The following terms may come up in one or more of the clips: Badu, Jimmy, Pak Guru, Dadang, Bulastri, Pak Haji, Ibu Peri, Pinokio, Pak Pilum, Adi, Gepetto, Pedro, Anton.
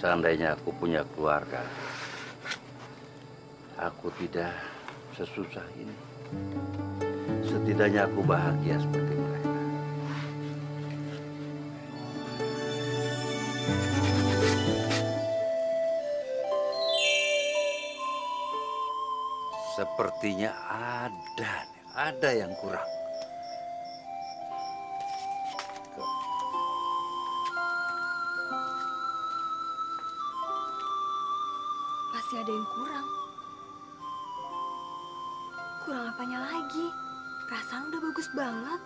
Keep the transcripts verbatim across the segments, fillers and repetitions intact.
Seandainya aku punya keluarga, aku tidak sesusah ini. Setidaknya aku bahagia seperti mereka. Sepertinya ada, ada yang kurang. Pasti ada yang kurang. Kurang apanya lagi? Perasaan udah bagus banget.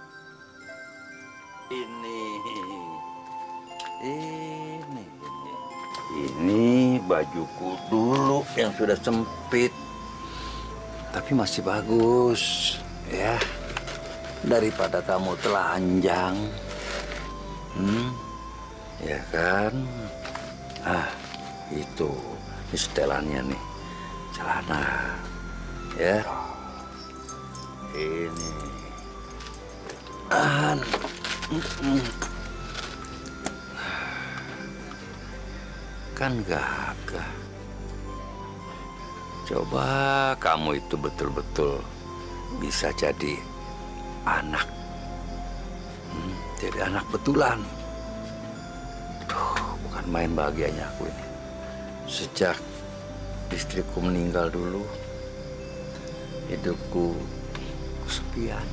Ini, ini, ini, ini bajuku dulu yang sudah sempit. Tapi masih bagus, ya. Daripada kamu telanjang, hmm, ya kan? Ah, itu, ini setelannya nih, celana, ya. Ini, ah, kan gagah. Coba kamu itu betul-betul bisa jadi anak. Hmm, jadi anak betulan. Duh, bukan main bahagianya aku ini. Sejak istriku meninggal dulu, hidupku kesepian.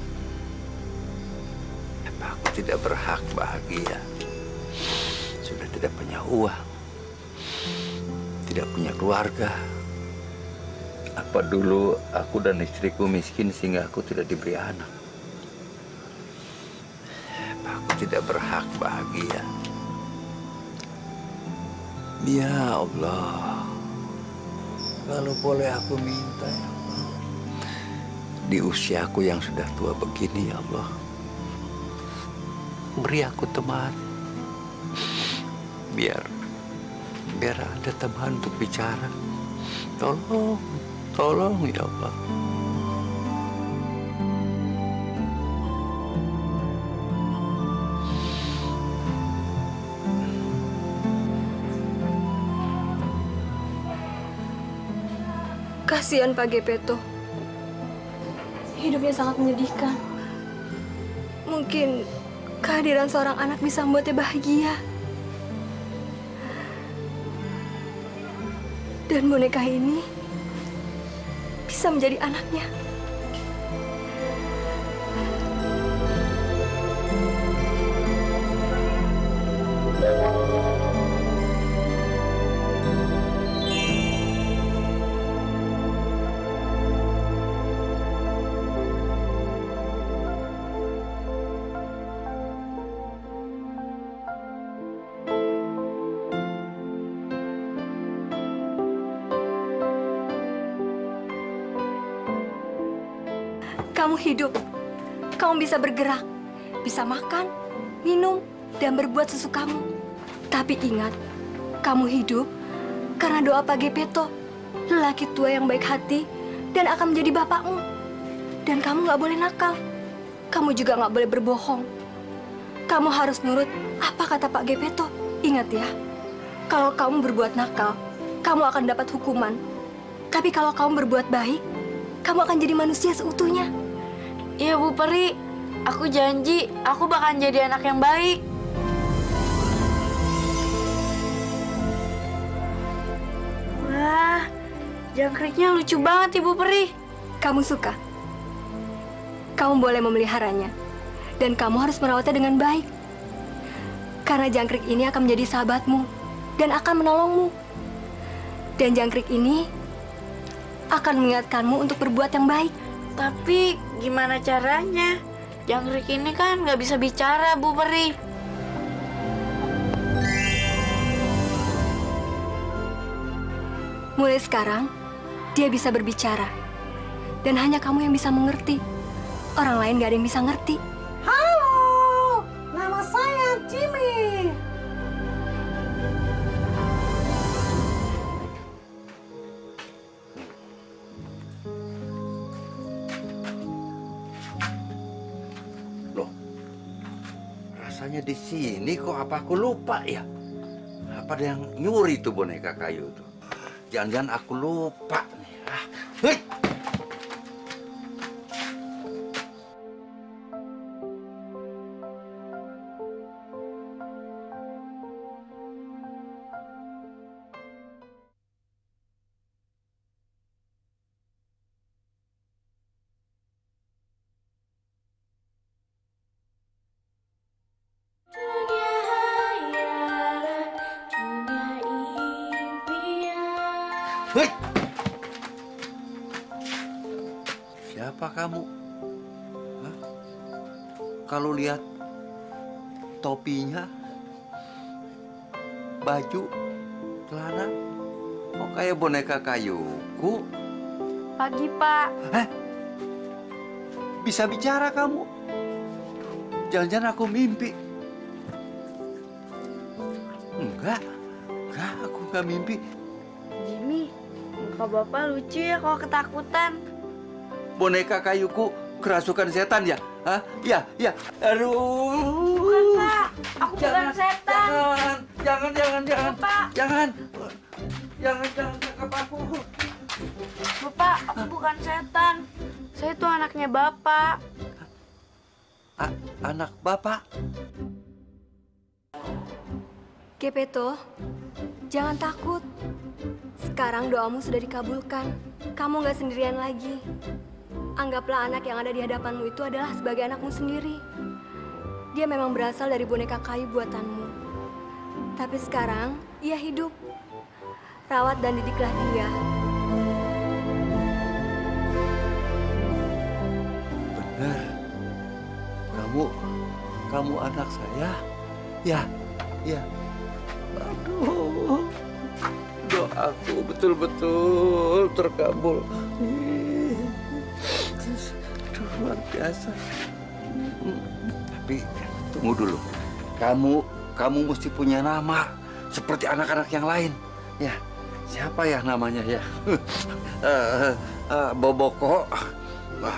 Apa aku tidak berhak bahagia? Sudah tidak punya uang. Tidak punya keluarga. Apa dulu aku dan istriku miskin sehingga aku tidak diberi anak? Apa aku tidak berhak bahagia? Ya Allah, kalau boleh aku minta, ya Allah, di usiaku yang sudah tua begini, ya Allah, beri aku teman. Biar, biar ada teman untuk bicara. Tolong. Tolong, ya Allah. Kasihan Pak Gepetto. Hidupnya sangat menyedihkan. Mungkin kehadiran seorang anak bisa membuatnya bahagia. Dan boneka ini bisa menjadi anaknya. Kamu hidup, kamu bisa bergerak, bisa makan, minum, dan berbuat sesukamu. Tapi ingat, kamu hidup karena doa Pak Gepetto, lelaki tua yang baik hati, dan akan menjadi bapakmu. Dan kamu nggak boleh nakal. Kamu juga nggak boleh berbohong. Kamu harus nurut apa kata Pak Gepetto. Ingat ya, kalau kamu berbuat nakal, kamu akan dapat hukuman. Tapi kalau kamu berbuat baik, kamu akan jadi manusia seutuhnya. Iya, Bu Peri, aku janji aku bakal jadi anak yang baik. Wah, jangkriknya lucu banget, Ibu Peri. Kamu suka? Kamu boleh memeliharanya. Dan kamu harus merawatnya dengan baik. Karena jangkrik ini akan menjadi sahabatmu dan akan menolongmu. Dan jangkrik ini akan mengingatkanmu untuk berbuat yang baik. Tapi gimana caranya? Jangkrik ini kan nggak bisa bicara, Bu Peri. Mulai sekarang, dia bisa berbicara. Dan hanya kamu yang bisa mengerti. Orang lain nggak ada yang bisa ngerti. Halo, nama saya Jimmy. Di sini kok, apa aku lupa ya? Apa pada yang nyuri tuh boneka kayu tuh. Jangan-jangan aku lupa nih. Ah. Hei! Hei! Siapa kamu? Hah? Kalau lihat topinya, baju, celana, kok kayak boneka kayuku? Pagi, Pak. Eh? Bisa bicara kamu? Jangan-jangan aku mimpi. Enggak, enggak, aku enggak mimpi. Jimmy, muka Bapak lucu ya kalau ketakutan. Boneka kayuku kerasukan setan ya? Hah? Ya, ya. Aduh. Bukan, Pak. Aku bukan setan. Jangan, jangan, jangan. Bapak. Jangan. Jangan, jangan tangkap aku. Bapak, aku bukan setan. Saya itu anaknya Bapak. A anak Bapak? Gepetto, jangan takut. Sekarang doamu sudah dikabulkan. Kamu nggak sendirian lagi. Anggaplah anak yang ada di hadapanmu itu adalah sebagai anakmu sendiri. Dia memang berasal dari boneka kayu buatanmu. Tapi sekarang, ia hidup. Rawat dan didiklah dia. Benar. Kamu, kamu anak saya. Ya, ya. Aduh. Doaku betul-betul terkabul. Aduh, luar biasa. Tapi tunggu dulu. Kamu, kamu mesti punya nama seperti anak-anak yang lain. Ya, siapa ya namanya ya? uh, uh, Boboko, uh,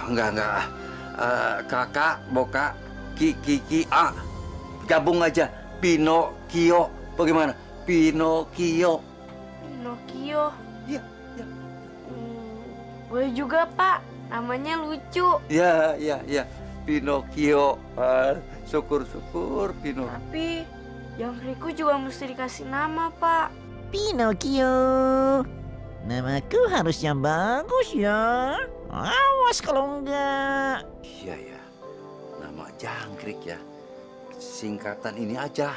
enggak enggak. Uh, kakak, Boka, Kiki, A, ah. Gabung aja. Pinokio, bagaimana? Pinokio. Pinokio. Iya, iya. Hmm, boleh juga, Pak. Namanya lucu. Iya, iya, iya. Pinokio. Syukur-syukur, Pinokio. Tapi yang Riku juga mesti dikasih nama, Pak. Pinokio. Namaku harusnya bagus ya. Awas kalau enggak. Iya, ya. Nama jangkrik ya. Singkatan ini aja.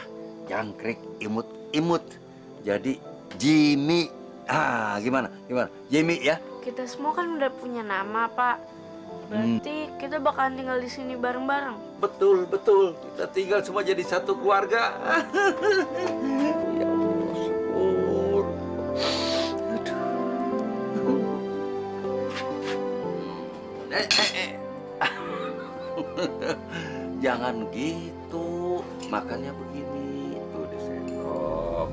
Jangkrik imut-imut. Jadi Jimmy, ah gimana, gimana, Jimmy ya? Kita semua kan udah punya nama, Pak. Berarti hmm. kita bakalan tinggal di sini bareng-bareng. Betul, betul. Kita tinggal semua jadi satu keluarga. Ya syukur. Aduh. Eh, eh, eh. Jangan gitu, makannya begini tuh di sendok.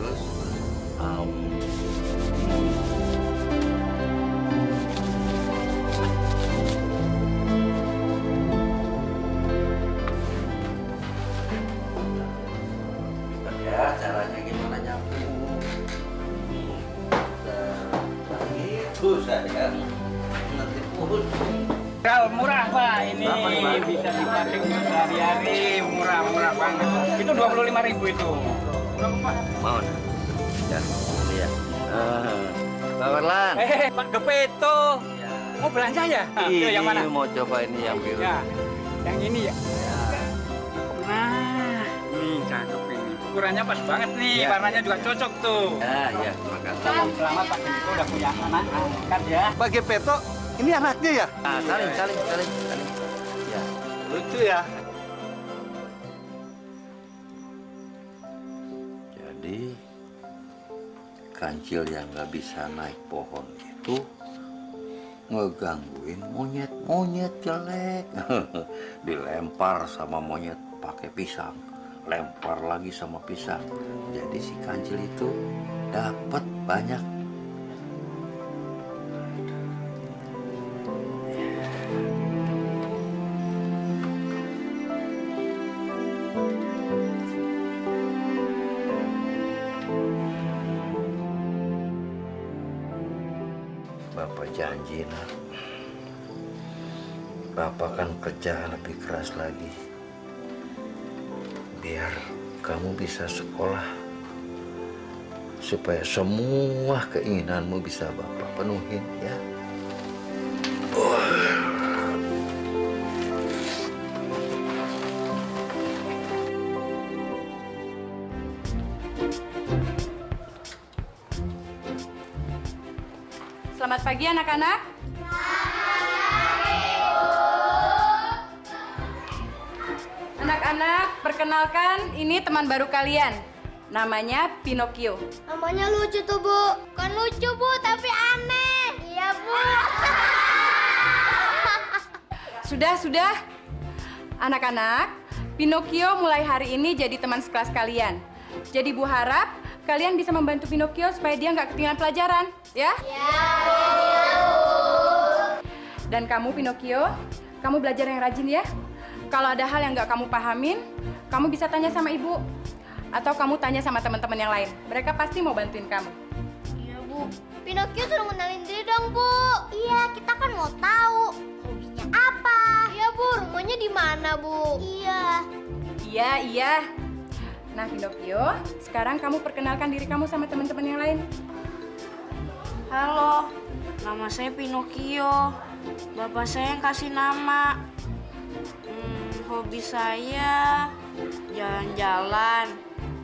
Terus. Ya, caranya gimana nyapu? Itu saja. Nanti pun. Kalau murah, Pak, ini bisa dipakai sehari-hari, murah-murah banget. Itu dua puluh lima ribu itu. Berapa, Pak? Mau. Ya, ya. Uh, Pak Warlan. Eh, Pak Gepetto. Ya. Mau belanja ya? Ini yang mana? Mau coba ini yang biru. Ya. Yang ini ya? Ya. Nah, ini cakep ini. Ukurannya pas banget nih, ya, warnanya ya. Juga cocok tuh. Ya, ya. Makasih. Selamat Pak Gepetto udah punya anak angkat ya. Pak Gepetto, ini anaknya ya? Nah, saling, saling, saling, saling. Ya. Lucu ya. Jadi kancil yang nggak bisa naik pohon itu ngegangguin monyet-monyet jelek. Dilempar sama monyet pakai pisang, lempar lagi sama pisang. Jadi si kancil itu dapat banyak. berjanji, nak. Bapak akan kerja lebih keras lagi. Biar kamu bisa sekolah. Supaya semua keinginanmu bisa Bapak penuhin, ya. Selamat pagi, anak-anak. Anak-anak, perkenalkan, ini teman baru kalian. Namanya Pinokio. Namanya lucu tuh, Bu. Kan lucu, Bu, tapi aneh. Iya, Bu. Sudah, sudah. Anak-anak, Pinokio mulai hari ini jadi teman sekelas kalian. Jadi, Bu harap kalian bisa membantu Pinokio supaya dia nggak ketinggalan pelajaran, ya? Ya, Bu. Dan kamu, Pinokio, kamu belajar yang rajin, ya? Kalau ada hal yang nggak kamu pahamin, kamu bisa tanya sama Ibu. Atau kamu tanya sama teman-teman yang lain. Mereka pasti mau bantuin kamu. Iya, Bu. Pinokio suruh kenalin diri dong, Bu. Iya, kita kan mau tahu hobinya apa. Iya, Bu. Rumahnya di mana, Bu? Iya. Iya, iya. Nah, Pinokio, sekarang kamu perkenalkan diri kamu sama teman-teman yang lain. Halo, nama saya Pinokio. Bapak saya yang kasih nama. Hmm, hobi saya jalan-jalan,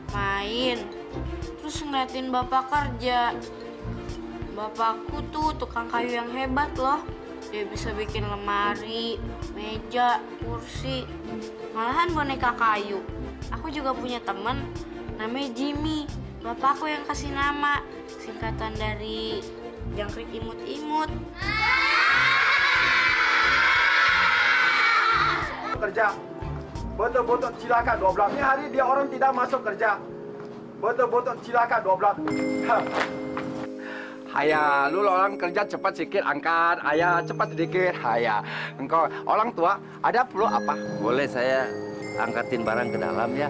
main, terus ngeliatin bapak kerja. Bapakku tuh tukang kayu yang hebat loh. Dia bisa bikin lemari, meja, kursi, malahan boneka kayu. Aku juga punya teman namanya Jimmy. Bapakku yang kasih nama, singkatan dari jangkrik imut-imut. Kerja. Botot-botot silakan dua belas. Ini hari dia orang tidak masuk kerja. Botot-botot silakan dua belas. Haya, lu orang kerja cepat sedikit angkat. Ayah cepat sedikit. Haya, engkau orang tua ada perlu apa? Boleh saya angkatin barang ke dalam ya.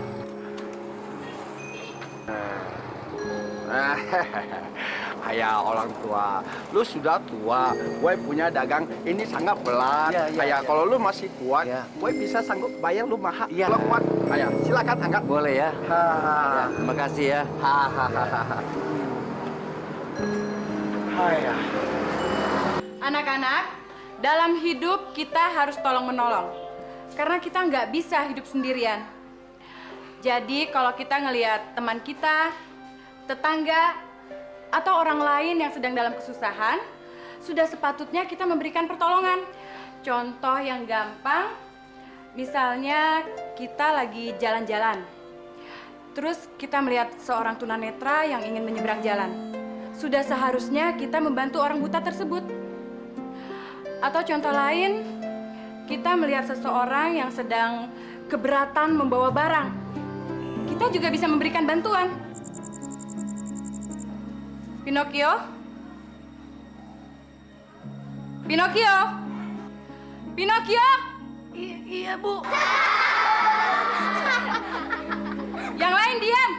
Ayah orang tua, lu sudah tua, gue punya dagang ini sangat berat. Ya, ya, ayah ya. Kalau lu masih kuat, ya. Gue bisa sanggup bayar lu mahal. Ya. Lu kuat, ayah silakan angkat. Boleh ya. Ha, ha, ha. Terima kasih ya. Ayah. Anak-anak, dalam hidup kita harus tolong menolong. Karena kita nggak bisa hidup sendirian. Jadi kalau kita ngelihat teman kita, tetangga, atau orang lain yang sedang dalam kesusahan, sudah sepatutnya kita memberikan pertolongan. Contoh yang gampang, misalnya kita lagi jalan-jalan. Terus kita melihat seorang tunanetra yang ingin menyeberang jalan. Sudah seharusnya kita membantu orang buta tersebut. Atau contoh lain, kita melihat seseorang yang sedang keberatan membawa barang. Kita juga bisa memberikan bantuan. Pinokio? Pinokio? Pinokio? I iya, Bu. Yang lain diam.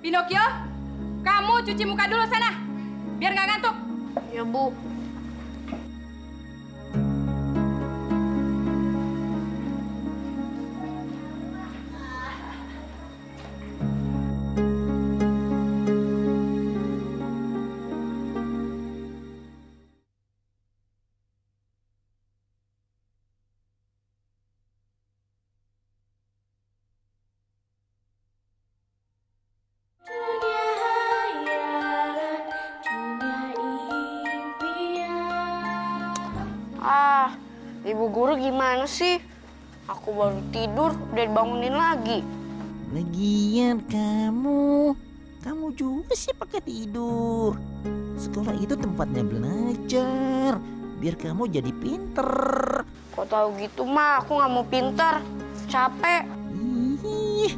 Pinokio, kamu cuci muka dulu sana. Biar nggak ngantuk. Iya, Bu. Ibu guru gimana sih? Aku baru tidur udah dibangunin lagi. Lagian kamu, kamu juga sih pakai tidur. Sekolah itu tempatnya belajar, biar kamu jadi pinter. Kok tahu gitu mah? Aku nggak mau pinter, capek. Ih,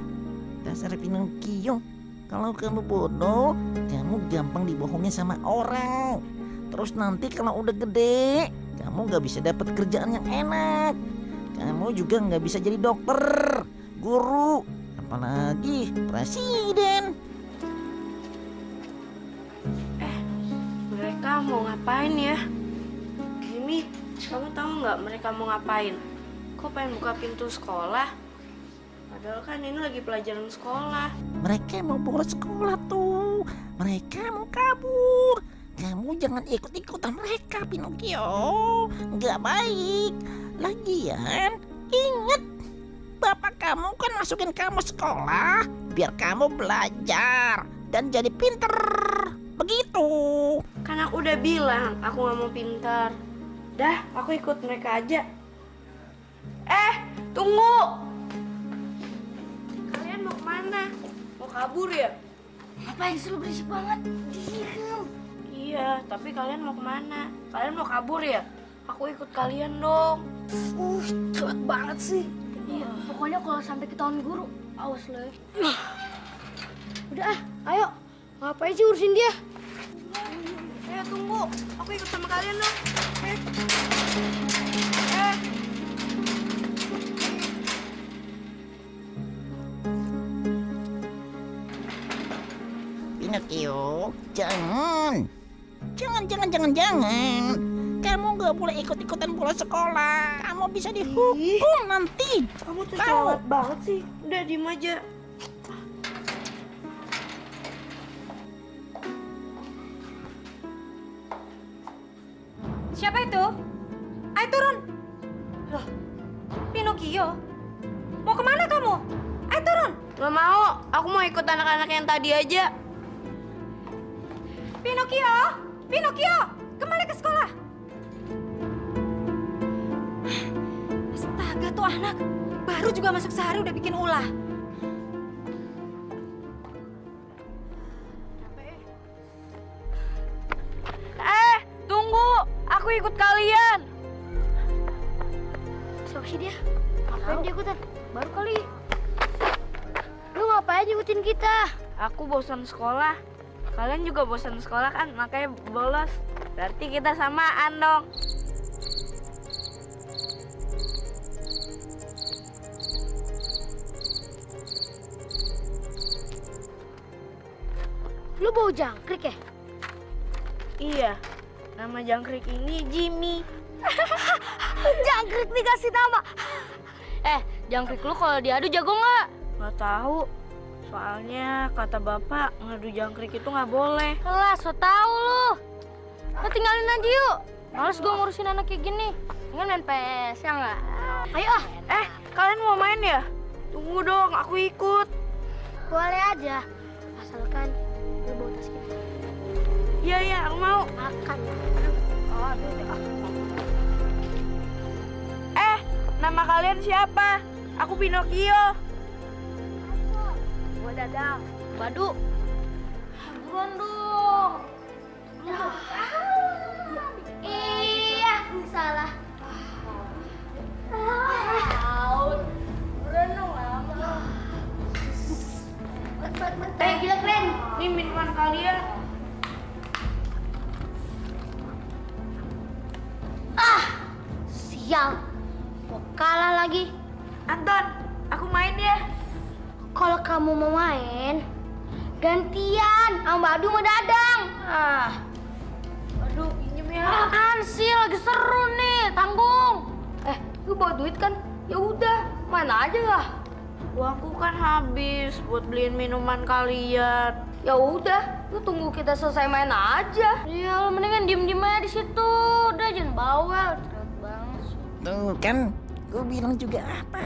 dasar Pinokio. Kalau kamu bodoh, kamu gampang dibohongin sama orang. Terus nanti kalau udah gede, kamu nggak bisa dapat kerjaan yang enak. Kamu juga nggak bisa jadi dokter, guru, apalagi presiden. Eh, mereka mau ngapain ya? Jimmy, kamu tahu nggak mereka mau ngapain? Kok pengen buka pintu sekolah? Padahal kan ini lagi pelajaran sekolah. Mereka mau bolos sekolah tuh. Mereka mau kabur. Kamu jangan ikut-ikutan mereka, Pinokio. Nggak baik. Lagian, inget. Bapak kamu kan masukin kamu sekolah. Biar kamu belajar dan jadi pinter. Begitu. Kan aku udah bilang, aku nggak mau pinter. Dah, aku ikut mereka aja. Eh, tunggu. Kalian mau kemana? Mau kabur ya? Ngapain sih lu berisik banget? Diam. Iya, tapi kalian mau kemana? Kalian mau kabur ya? Aku ikut kalian dong. Uh, cepet banget sih. Iya, uh. Pokoknya kalau sampai ketahuan guru, awas lo. Uh. Udah ah, ayo. Ngapain sih urusin dia? Ayo tunggu, aku ikut sama kalian dong. Eh. Eh. Pinokio, jangan, jangan, jangan, jangan, jangan. Kamu nggak boleh ikut-ikutan bola sekolah. Kamu bisa dihukum nanti. Kamu tuh cowok banget sih. Udah diem aja. Siapa itu? Ayo turun. Loh, Pinokio, mau kemana kamu? Ayo turun. Nggak mau. Aku mau ikut anak-anak yang tadi aja. Pinokio! Pinokio! Kembali ke sekolah! Astaga tuh anak, baru juga masuk sehari udah bikin ulah. Eh, tunggu! Aku ikut kalian! Siapa sih dia? Ngapain dia ikutan? Baru kali. Lu ngapain ikutin kita? Aku bosan sekolah. Kalian juga bosan sekolah kan, makanya bolos. Berarti kita samaan dong. Lu bau jangkrik ya? Iya, nama jangkrik ini Jimmy. Jangkrik dikasih nama. Eh, jangkrik lu kalau diadu jago nggak? Nggak tahu. Soalnya kata bapak ngadu jangkrik itu nggak boleh. Alah, so tau lu. Lo tinggalin aja yuk. Males gue ngurusin anak kayak gini. Dengan main P S ya nggak? Ayo ah. Eh, kalian mau main ya? Tunggu dong, aku ikut. Boleh aja, asalkan lu bawa tas kita. Iya iya, aku mau. Makan. Oh, aduh, aduh. Eh, nama kalian siapa? Aku Pinokio. Gua Dadang, Badu. Buruan dong. Nah. Iya, aku salah. Out. Buruan dong lama. Eh, gila keren. Ini minuman kalian. Ah, sial. Gua kalah lagi. Anton, aku main ya. Kalau kamu mau main, gantian sama Badu sama Dadang. Ah, aduh, pinjem ya. Apaan sih, lagi seru nih, tanggung. Eh, lu bawa duit kan? Ya udah, mana aja lah. Uangku kan habis buat beliin minuman kalian. Ya udah, lu tunggu kita selesai main aja. Iya, mendingan diem-diem aja di situ. Udah jangan bawel, terus banget. Tuh kan, gua bilang juga apa?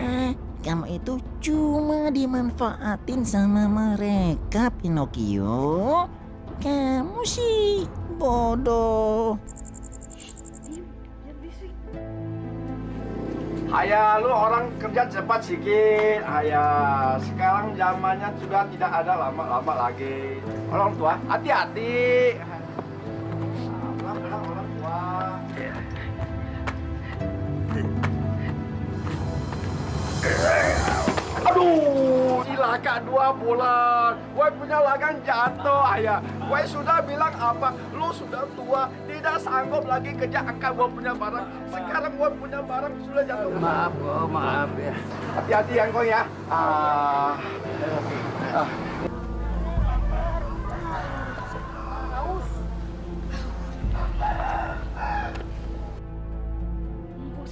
Kamu itu cuma dimanfaatin sama mereka, Pinokio. Kamu sih bodoh. Ayah, lu orang kerja cepat sikit. Ayah, sekarang zamannya sudah tidak ada lama-lama lagi. Orang tua, hati-hati. Lama-lama orang tua. Aduh, di laga dua bulan, gue punya lagang jatuh, ayah. Gue sudah bilang apa, lu sudah tua, tidak sanggup lagi kerja angka gue punya barang. Sekarang gue punya barang sudah jatuh. Maaf, oh, maaf ya. Hati-hati yang kau ya. Ah. Ah.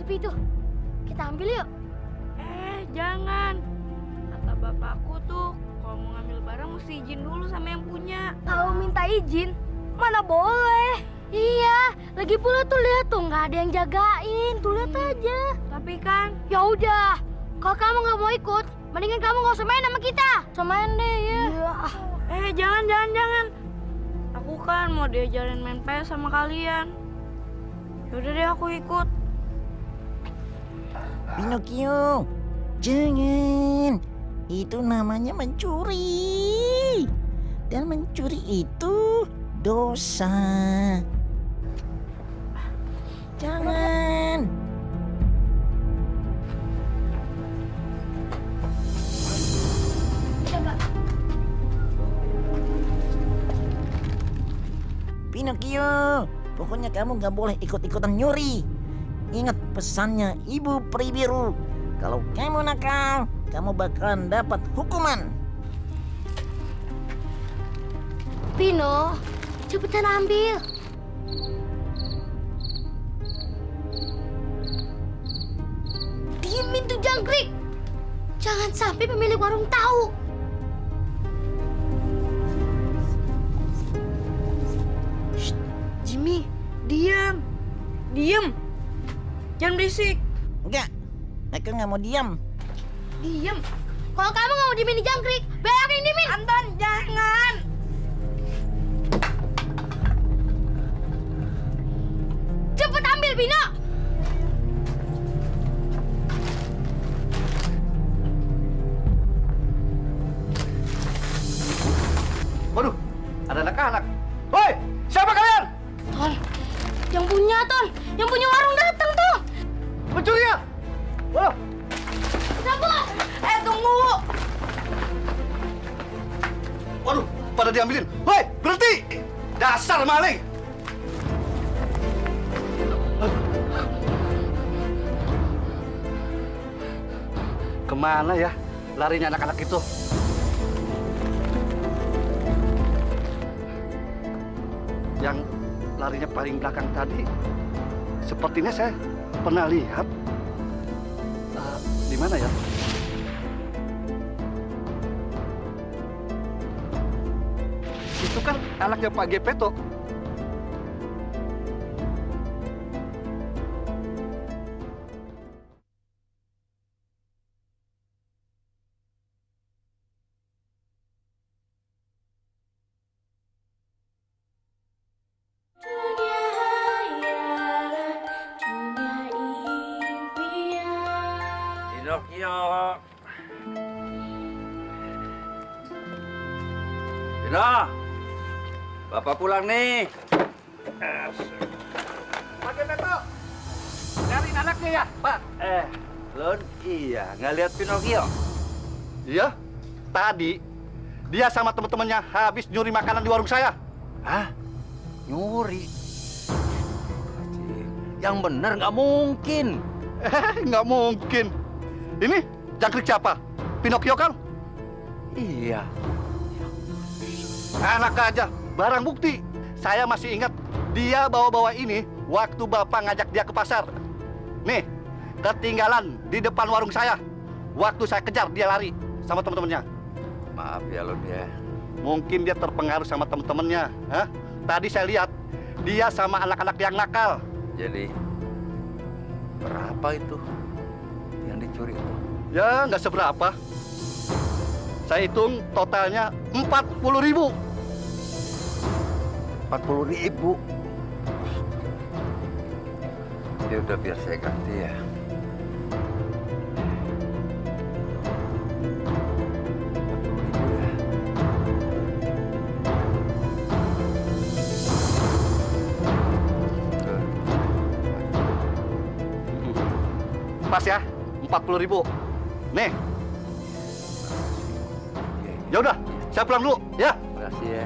sepi itu. Kita ambil yuk. Eh, jangan. Kata bapakku tuh, kalau mau ngambil barang mesti izin dulu sama yang punya. Kalau minta izin, mana boleh. Iya, lagi pula tuh lihat tuh, nggak ada yang jagain. Tuh lihat hmm. aja. Tapi kan... Ya udah, kalau kamu nggak mau ikut, mendingan kamu nggak usah main sama kita. Usah main deh, ya. Iya. Eh, jangan, jangan, jangan. Aku kan mau diajarin main P S sama kalian. Yaudah deh, aku ikut. Pinokio, jangan. Itu namanya mencuri. Dan mencuri itu dosa. Jangan. Pinokio, pokoknya kamu gak boleh ikut-ikutan nyuri. Ingat pesannya Ibu Peri Biru. Kalau kamu nakal, kamu bakalan dapat hukuman. Pino, cepetan ambil. Diemin tuh jangkrik. Jangan sampai pemilik warung tahu. Shh, Jimmy, diam. Diam. Jangan berisik. Enggak, aku nggak mau diam. Diam. Kalau kamu nggak mau dimin di jangkrik, biar aku yang dimin. Anton, jangan. Cepet ambil, Pino. Waduh, ada anak-anak. Woi, siapa kalian? Ton, yang punya Ton, yang punya warung datang tuh. Pencurinya. Wah. Bos. Eh, tunggu. Waduh, pada diambilin. Woi, berhenti. Dasar maling. Kemana ya larinya anak-anak itu? Yang larinya paling belakang tadi, sepertinya saya pernah lihat. Di mana ya? Itu kan anaknya Pak Gepetto. Pino, bapak pulang nih. Pak Gepetto, nyariin anaknya ya, Pak? Eh, Lon, iya. Nggak lihat Pinokio? Iya, tadi dia sama teman-temannya habis nyuri makanan di warung saya. Hah? Nyuri? Yang bener nggak mungkin. Eh, nggak mungkin. Ini jangkrik siapa? Pinokio kan? Iya. Anak aja, barang bukti. Saya masih ingat dia bawa-bawa ini waktu Bapak ngajak dia ke pasar. Nih, ketinggalan di depan warung saya. Waktu saya kejar, dia lari sama teman-temannya. Maaf ya, Lon, ya. Mungkin dia terpengaruh sama teman-temannya. Hah? Tadi saya lihat dia sama anak-anak yang nakal. Jadi, berapa itu yang dicuri? Ya, nggak seberapa. Saya hitung totalnya empat puluh ribu. empat puluh ribu. Ya udah, biar saya ganti ya. Pas ya, empat puluh ribu. Nih. Ya udah, saya pulang dulu ya. Terima kasih ya.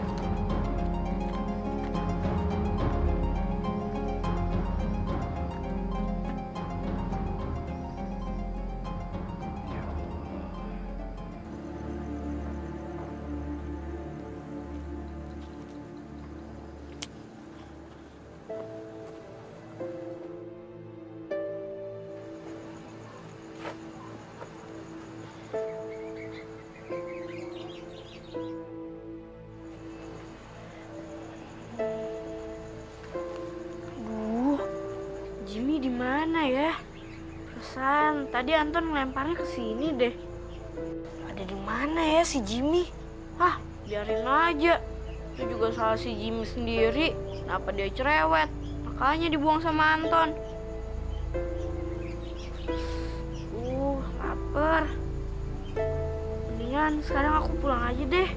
ya? Pesan, tadi Anton melemparnya ke sini deh. Ada di mana ya si Jimmy? Hah, biarin aja. Itu juga salah si Jimmy sendiri. Kenapa dia cerewet? Makanya dibuang sama Anton. Uh, lapar. Mendingan sekarang aku pulang aja deh.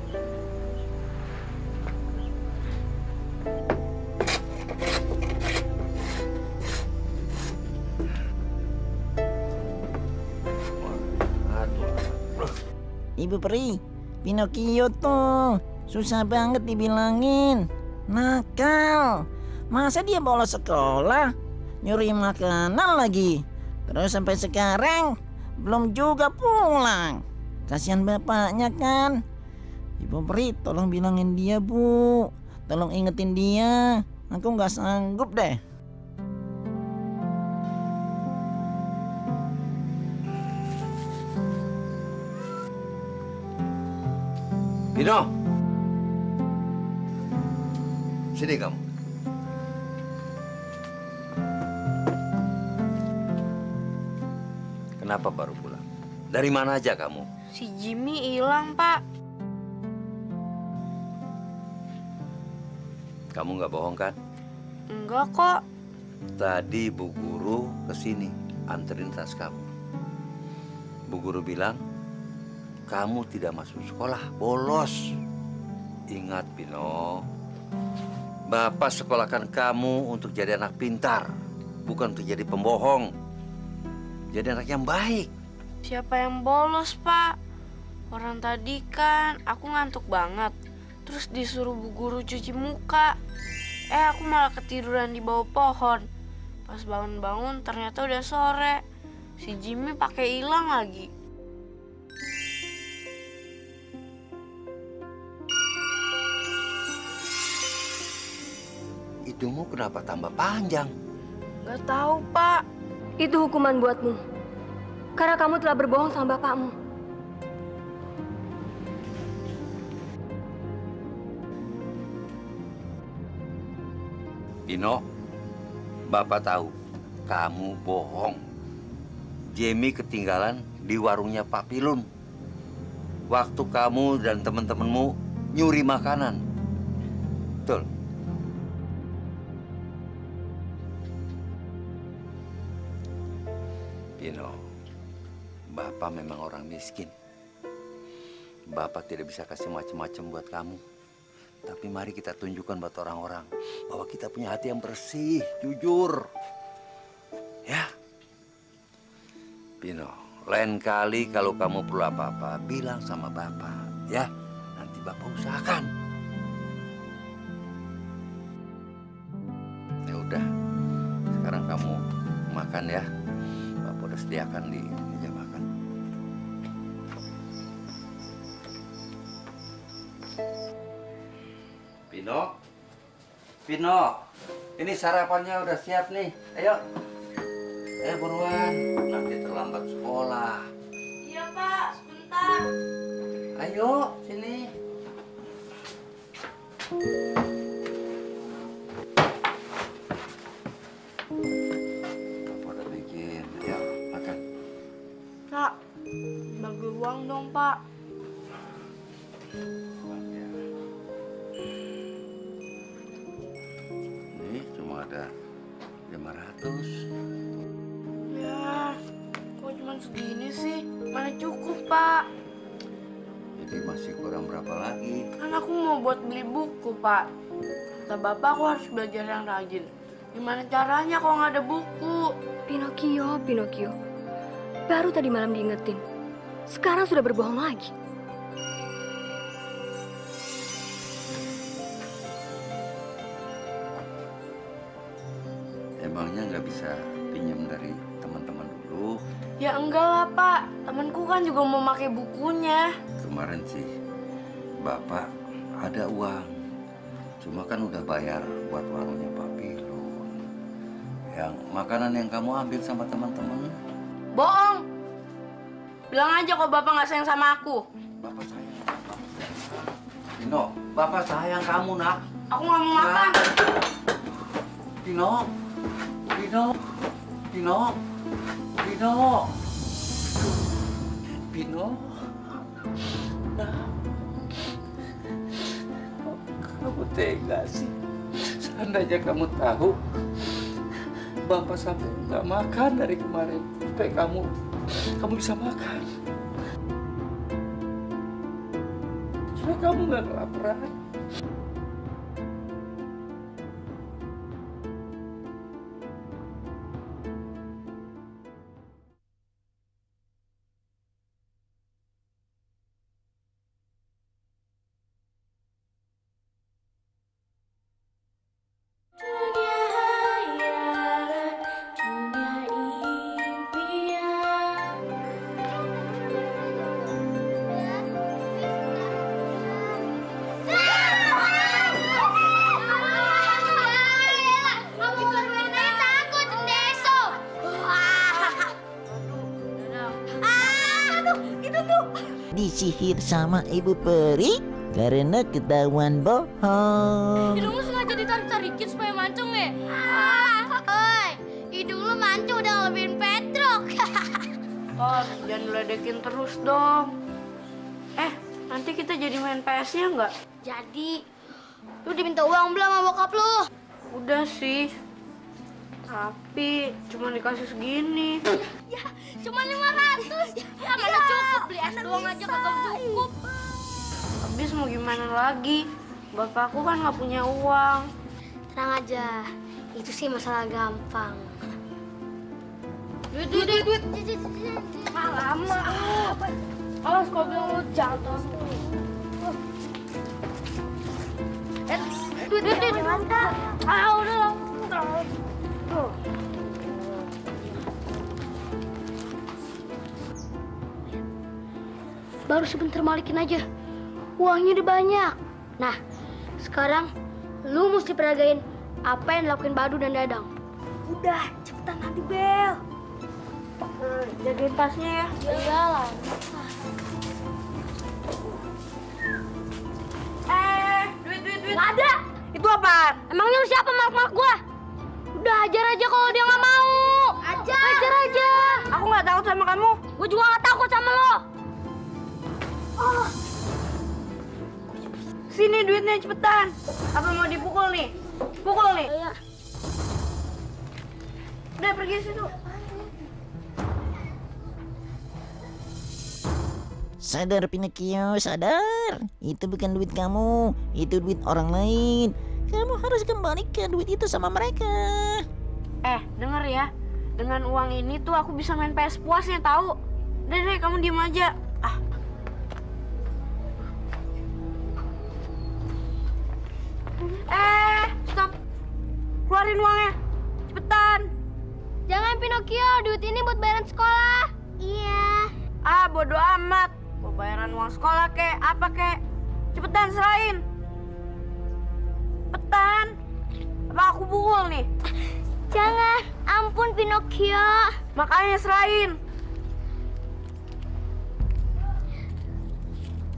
Ibu Peri, Pinokio tuh susah banget dibilangin, nakal. Masa dia bolos sekolah, nyuri makanan lagi, terus sampai sekarang belum juga pulang. Kasihan bapaknya kan. Ibu Peri, tolong bilangin dia Bu, tolong ingetin dia. Aku nggak sanggup deh. Pino, sini kamu. Kenapa baru pulang? Dari mana aja kamu? Si Jimmy hilang, Pak. Kamu nggak bohong kan? Enggak kok. Tadi Bu Guru kesini anterin tas kamu. Bu Guru bilang kamu tidak masuk sekolah, bolos. Ingat, Pino. Bapak sekolahkan kamu untuk jadi anak pintar, bukan untuk jadi pembohong. Jadi anak yang baik. Siapa yang bolos, Pak? Orang tadi kan aku ngantuk banget. Terus disuruh Bu Guru cuci muka. Eh, aku malah ketiduran di bawah pohon. Pas bangun-bangun, ternyata udah sore. Si Jimmy pakai hilang lagi. Hidungmu kenapa tambah panjang? Gak tahu, Pak. Itu hukuman buatmu. Karena kamu telah berbohong sama bapakmu. Pino, Bapak tahu kamu bohong. Jimmy ketinggalan di warungnya Pak Pilum. Waktu kamu dan teman-temanmu nyuri makanan. Betul. Pino, Bapak memang orang miskin. Bapak tidak bisa kasih macam-macam buat kamu. Tapi mari kita tunjukkan buat orang-orang bahwa kita punya hati yang bersih, jujur. Ya? Pino, lain kali kalau kamu perlu apa-apa, bilang sama Bapak. Ya? Nanti Bapak usahakan. Ya udah, sekarang kamu makan ya. Sediakan di meja makan. Pino, Pino, ini sarapannya udah siap nih. Ayo, ayo buruan, nanti terlambat sekolah. Iya Pak, sebentar. Ayo, sini. Bagi uang dong, Pak. Ini cuma ada lima ratus. Ya, kok cuma segini sih? Mana cukup, Pak. Jadi masih kurang berapa lagi? Kan aku mau buat beli buku, Pak. Kata Bapak, aku harus belajar yang rajin. Gimana caranya kalau nggak ada buku? Pinokio, Pinokio. Baru tadi malam diingetin. Sekarang sudah berbohong lagi. Emangnya nggak bisa pinjam dari teman-teman dulu? Ya enggak lah, Pak. Temanku kan juga mau pakai bukunya. Kemarin sih, Bapak ada uang. Cuma kan udah bayar buat warungnya Pak Pilum. Yang makanan yang kamu ambil sama teman-teman. Bohong. Bilang aja kok Bapak nggak sayang sama aku. Bapak sayang. Pino, Bapak sayang kamu, Nak. Aku nggak mau makan. Pino, Pino, Pino, Pino, Pino, nah, kamu tega sih. Seandainya kamu tahu, bapak sampai nggak makan dari kemarin, supaya kamu, kamu bisa makan. Supaya kamu nggak kelaparan. Sihir sama Ibu Peri karena ketahuan bohong. Hidung lu sengaja ditarik-tarikin supaya mancung ya? Ah, oi, hidung lu mancung udah ngelebihin Pedro. Oh, jangan ledekin terus dong. Eh, nanti kita jadi main P S-nya nggak? Jadi, lu diminta uang belum sama bokap lu? Udah sih, tapi cuma dikasih segini. Ya, cuma lima ratus. Ya, mana cukup beli es doang aja kagak cukup. Habis mau gimana lagi? Bapakku kan nggak punya uang. Tenang aja. Itu sih masalah gampang. Duit, duit, duit, duit. Lama lu. Awas kalau bilang lu jatuh. Eh, duit, duit, duit. Ah, udah lah. Tuh. Baru sebentar malikin aja, uangnya udah banyak. Nah, sekarang lu mesti peragain apa yang dilakuin Badu dan Dadang. Udah, cepetan nanti Bel. Hmm, jagain tasnya ya. Jalan. Eh, duit, duit, duit. Nggak ada. Itu apaan? Emangnya lu siapa mark-mark gua? Udah, ajar aja kalau dia nggak mau. Ajar. Ajar aja. Aku nggak takut sama kamu. Gua juga nggak takut sama lo. Oh. Sini duitnya cepetan. Apa mau dipukul nih? Pukul nih. Iya. Udah pergi situ. Sadar Pinokio, sadar. Itu bukan duit kamu, itu duit orang lain. Kamu harus kembalikan duit itu sama mereka. Eh, denger ya. Dengan uang ini tuh aku bisa main P S puasnya, tahu? Udah deh, kamu diem aja. Ah. Eh, stop. Keluarin uangnya. Cepetan. Jangan Pinokio, duit ini buat bayaran sekolah. Iya. Ah, bodo amat. Mau bayaran uang sekolah kek, apa kek. Cepetan serahin. Cepetan. Apa aku pukul nih? Jangan. Ampun Pinokio. Makanya serahin.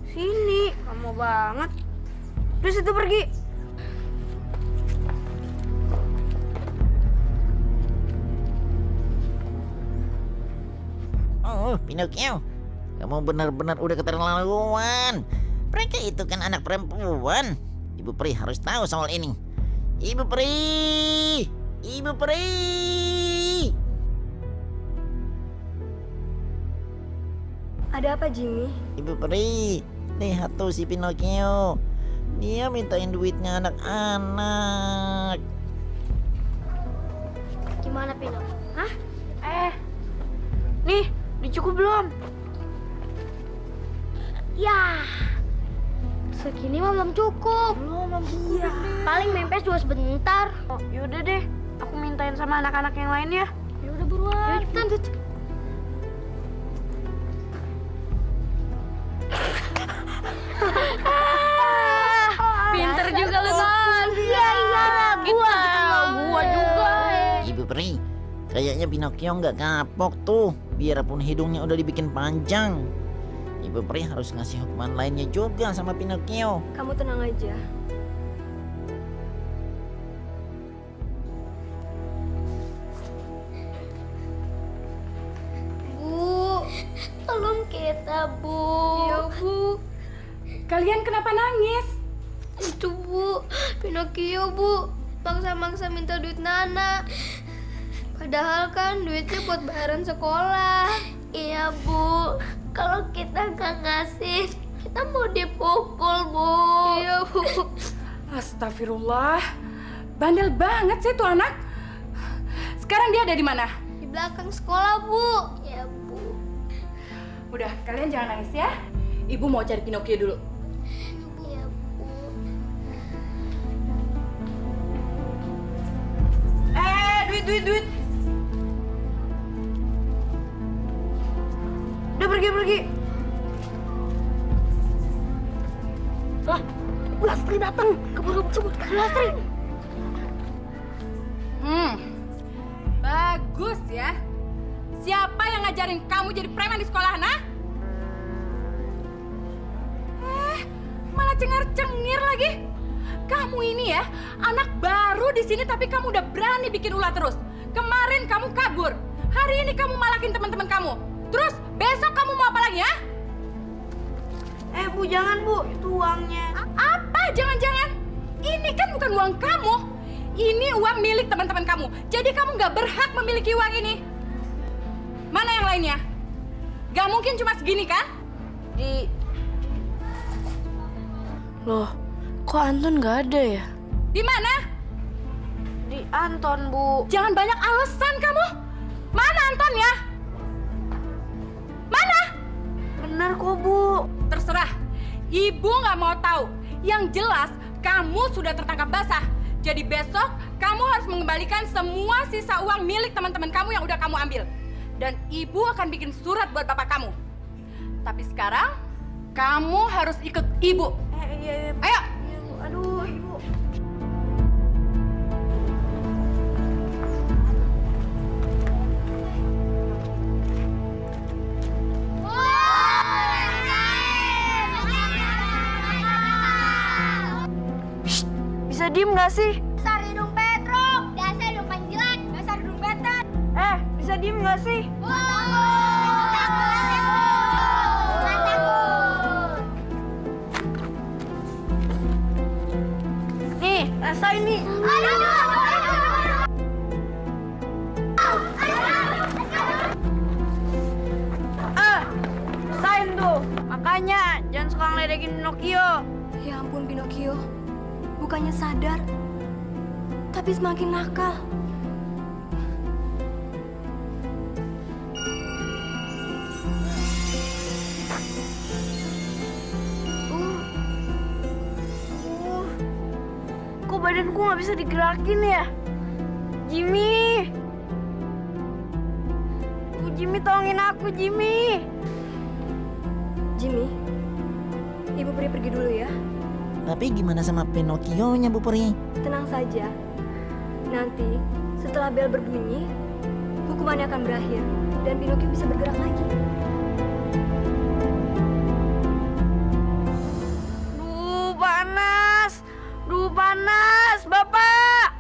Sini, kamu banget. Terus itu pergi. Oh, Pinokio, kamu benar-benar udah keterlaluan. Mereka itu kan anak perempuan. Ibu Peri harus tahu soal ini. Ibu Peri, Ibu Peri. Ada apa, Jimmy? Ibu Peri, lihat tuh si Pinokio. Dia mintain duitnya anak-anak. Gimana, Pino? Hah? Eh, nih. Cukup belum? Ya, segini mah belum cukup. Belum, belum cukup. Ya. Paling mempes juga sebentar. Oh, yaudah deh, aku mintain sama anak-anak yang lain ya. Yaudah buruan. Cepetan. Pinter juga lu kan? Iya iyalah, gua gua juga. Ibu Peri, kayaknya Pinokio nggak kapok tuh. Biarpun hidungnya udah dibikin panjang. Ibu Peri harus ngasih hukuman lainnya juga sama Pinokio. Kamu tenang aja. Bu. Iya, Bu. Kalian kenapa nangis? Itu, Bu. Pinokio, Bu. Mangsa-mangsa minta duit Nana. Padahal kan duitnya buat bayaran sekolah. Iya, Bu. Kalau kita nggak ngasih, kita mau dipukul, Bu. Iya, Bu. Astagfirullah. Bandel banget sih tuh anak. Sekarang dia ada di mana? Di belakang sekolah, Bu. Iya, Bu. Udah, kalian jangan nangis ya. Ibu mau cari Pinokio dulu. Duit, duit. Udah pergi, pergi. Lah, Bulastri datang. Keburu sebut Bulastri. Hmm, bagus ya. Siapa yang ngajarin kamu jadi preman di sekolah, nah? Eh, malah cengar-cengir lagi. Kamu ini ya, anak baru di sini tapi kamu udah berani bikin ulah terus. Kemarin kamu kabur, hari ini kamu malakin teman-teman kamu. Terus besok kamu mau apa lagi ya? Eh Bu, jangan Bu, itu uangnya. A apa? Jangan-jangan? Ini kan bukan uang kamu. Ini uang milik teman-teman kamu. Jadi kamu nggak berhak memiliki uang ini. Mana yang lainnya? Gak mungkin cuma segini kan? Di... Loh. Kok Anton nggak ada ya? Di mana? Di Anton, Bu. Jangan banyak alasan kamu. Mana Anton ya? Mana? Benar kok, Bu. Terserah. Ibu nggak mau tahu. Yang jelas, kamu sudah tertangkap basah. Jadi besok, kamu harus mengembalikan semua sisa uang milik teman-teman kamu yang udah kamu ambil. Dan Ibu akan bikin surat buat bapak kamu. Tapi sekarang, kamu harus ikut Ibu. Eh, iya, iya. Ayo! Aduh, Ibu. Shh, bisa diem nggak sih? Dasar hidung Pedro, dasar hidung panjilan, dasar hidung betan. Eh, bisa diem nggak sih? Saya ini. Aduh, aduh, aduh, aduh. Eh, sign tuh. Makanya jangan suka ngeledekin Pinokio. Ya ampun Pinokio. Bukannya sadar, tapi semakin nakal. Badanku nggak bisa digerakin ya, Jimmy. Bu Jimmy, tolongin aku Jimmy. Jimmy, Ibu Peri pergi dulu ya. Tapi gimana sama Pinokio-nya Bu Peri? Tenang saja. Nanti setelah bel berbunyi, hukumannya akan berakhir dan Pinokio bisa bergerak lagi. Duh, panas. Duh, panas, Bapak!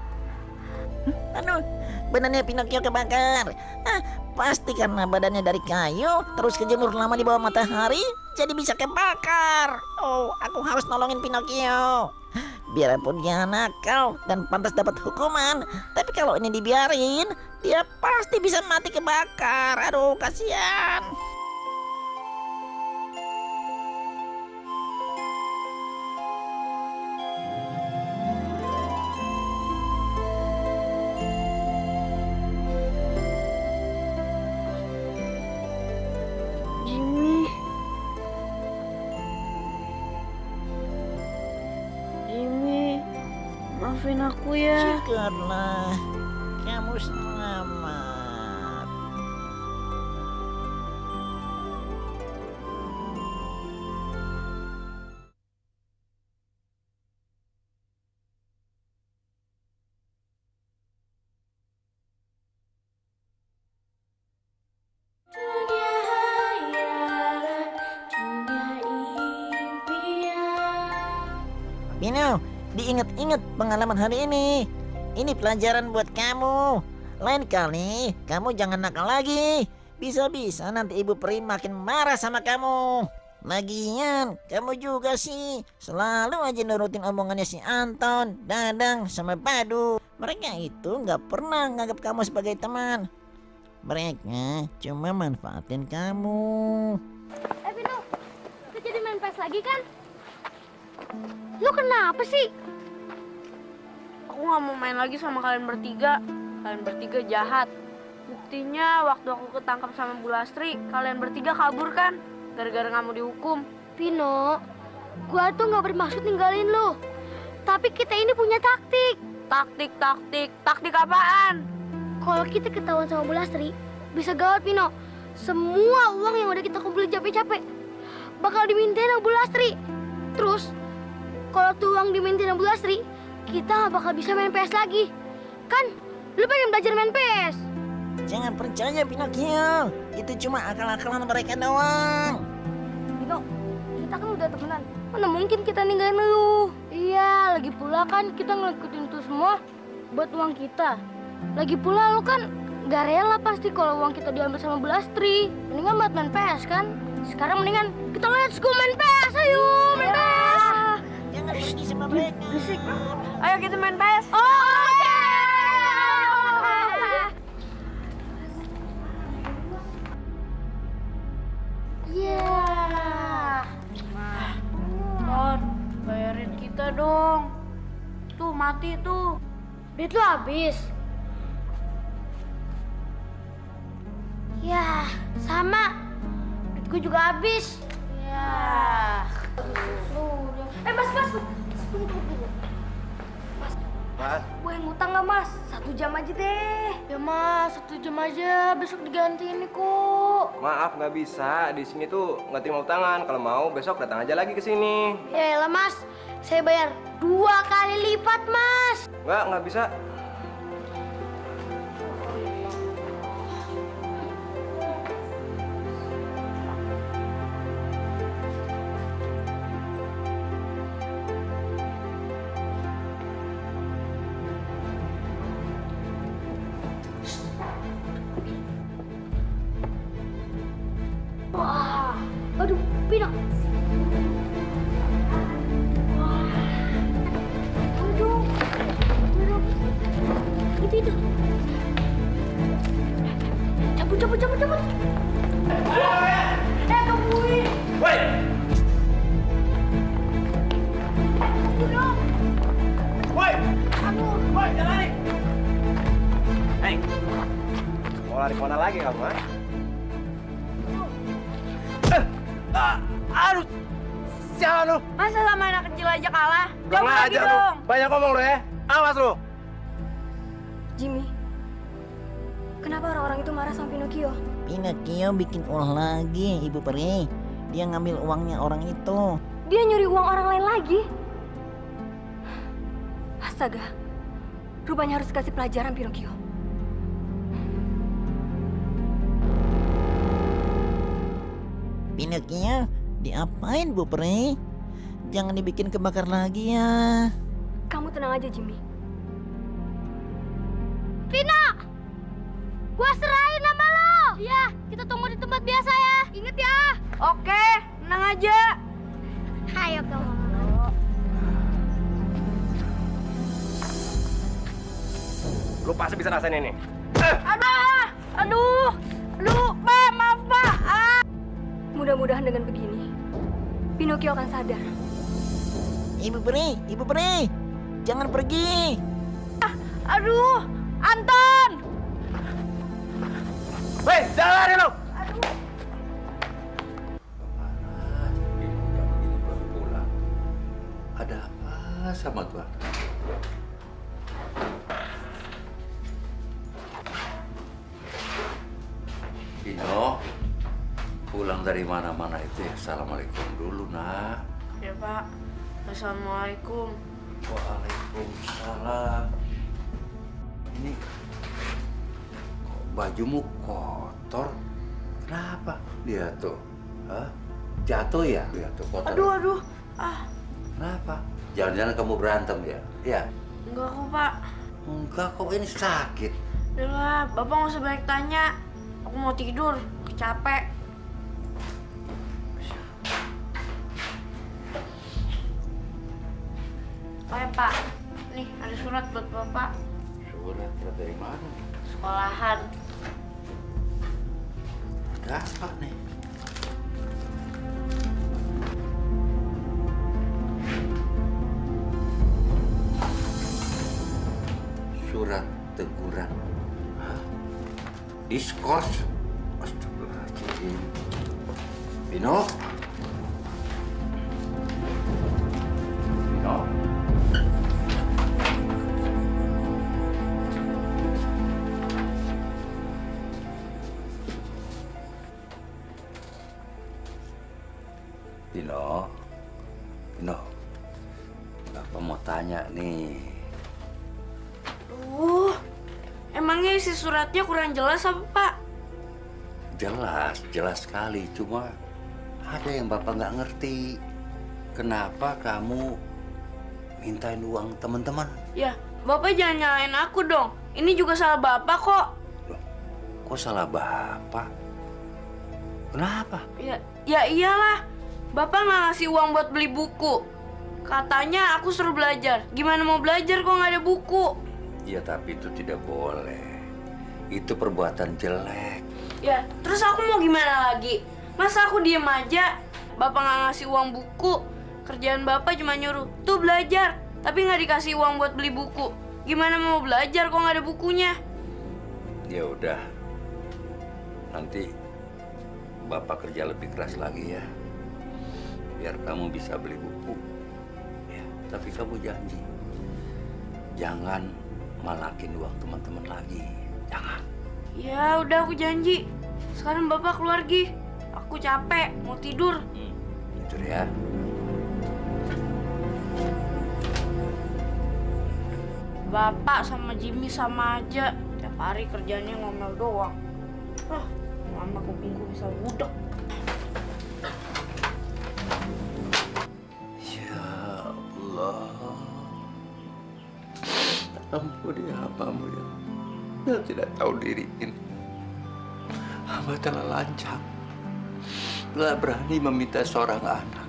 Aduh, badannya Pinokio kebakar. Ah, pasti karena badannya dari kayu, terus kejemur lama di bawah matahari, jadi bisa kebakar. Oh, aku harus nolongin Pinokio. Biarpun dia nakal dan pantas dapat hukuman, tapi kalau ini dibiarin, dia pasti bisa mati kebakar. Aduh, kasihan. Maafin aku ya. Syukurlah, kamu selamat. Pino, diingat-ingat pengalaman hari ini. Ini pelajaran buat kamu. Lain kali, kamu jangan nakal lagi. Bisa-bisa nanti Ibu Peri makin marah sama kamu. Lagian, kamu juga sih selalu aja nurutin omongannya si Anton, Dadang, sama Badu. Mereka itu nggak pernah nganggap kamu sebagai teman. Mereka cuma manfaatin kamu. Eh Pino, kita jadi main P E S lagi kan? Lu kenapa sih? Aku nggak mau main lagi sama kalian bertiga. Kalian bertiga jahat. Buktinya waktu aku ketangkap sama Bulastri, kalian bertiga kabur kan? Gara-gara nggak mau dihukum. Pino, gua tuh nggak bermaksud ninggalin lo. Tapi kita ini punya taktik. Taktik, taktik, taktik apaan? Kalau kita ketahuan sama Bulastri, bisa gawat Pino. Semua uang yang udah kita kumpulin capek-capek bakal dimintain sama Bulastri. Terus, kalau tuh uang dimintain sama Bulastri, kita nggak bakal bisa main P S lagi. Kan, lu pengen belajar main P S. Jangan percaya Pinokio. Itu cuma akal-akalan mereka doang. Pino, kita kan udah temenan. Mana mungkin kita ninggalin lu? Iya, lagi pula kan kita ngelakuin itu semua buat uang kita. Lagi pula lu kan gak rela pasti kalau uang kita diambil sama Bulastri. Mendingan buat main P S kan? Sekarang mendingan kita let's go main P S. Ayo main ya. P S. Jangan pergi sama mereka. Ayo kita main P S. Oh, oke. Okay. Yeah. Nah, Ton, bayarin kita dong. Tuh mati tuh. Duit lu habis. Ya, sama. Duit gue juga habis. Ya. Eh, Mas, Mas. Mas, gue yang ngutang nggak Mas? Satu jam aja deh. Ya Mas, satu jam aja. Besok digantiin nih kok. Maaf nggak bisa. Di sini tuh nggak terima utangan. Kalau mau besok datang aja lagi ke sini. Yaelah Mas, saya bayar dua kali lipat Mas. Nggak, nggak bisa. Jimmy, kenapa orang-orang itu marah sama Pinokio? Pinokio bikin ulah lagi, Ibu Peri. Dia ngambil uangnya orang itu. Dia nyuri uang orang lain lagi? Astaga, rupanya harus kasih pelajaran Pinokio. Pinokio, diapain Bu Peri? Jangan dibikin kebakar lagi ya. Kamu tenang aja Jimmy. Pino, gua serahin sama lo. Iya, kita tunggu di tempat biasa ya. Ingat ya. Oke, tenang aja. Ayo kamu. Lu pasti bisa rasain ini. Eh. Aduh, aduh, aduh, Pak, maaf Pak. Ah. Mudah-mudahan dengan begini, Pinokio akan sadar. Ibu Peri, Ibu Peri, jangan pergi. Ah, aduh. Anton! Weh, jalan ya lo! Aduh! Ada apa sama Tuhan? Pino, pulang dari mana-mana itu ya assalamualaikum dulu nak. Ya Pak, assalamualaikum. Waalaikumsalam. Ini kok bajumu kotor, kenapa? Lihat tuh, hah? Jatuh ya? Lihat tuh kotor. Aduh, aduh, ah. Kenapa? Jangan-jangan kamu berantem ya? Ya? Enggak kok Pak. Enggak kok, ini sakit. Udah, Bapak nggak usah banyak tanya. Aku mau tidur, capek. Oke, Pak. Nih, ada surat buat Bapak. Surat? Surat dari mana? Sekolahan. Ada apa nih? Surat teguran. Hah? Diskors? Astagfirullahaladzim. Pino? Pino? Pino? Pino? Bapak mau tanya nih. Emangnya isi suratnya kurang jelas apa, Pak? Jelas, jelas sekali. Cuma ada yang Bapak nggak ngerti. Kenapa kamu mintain uang teman-teman? Ya, Bapak jangan nyalain aku dong. Ini juga salah Bapak kok. Loh, kok salah Bapak? Kenapa? Ya, ya iyalah. Bapak nggak ngasih uang buat beli buku. Katanya aku suruh belajar. Gimana mau belajar kok nggak ada buku? Ya, tapi itu tidak boleh. Itu perbuatan jelek. Ya, terus aku mau gimana lagi? Masa aku diem aja? Bapak nggak ngasih uang buku. Kerjaan Bapak cuma nyuruh, tuh belajar. Tapi nggak dikasih uang buat beli buku. Gimana mau belajar kok nggak ada bukunya? Ya udah. Nanti Bapak kerja lebih keras lagi ya. Biar kamu bisa beli buku. Ya, tapi kamu janji. Jangan malakin uang teman-teman lagi. Jangan. Ya udah, aku janji. Sekarang Bapak keluar, Gi. Aku capek, mau tidur. Hmm, tidur ya. Bapak sama Jimmy sama aja. Tiap hari kerjanya ngomel doang. Ah, lama kupingku bisa budek. Ya Allah. Ampuni hambamu ya, yang tidak tahu diri ini. Hamba telah lancang, telah berani meminta seorang anak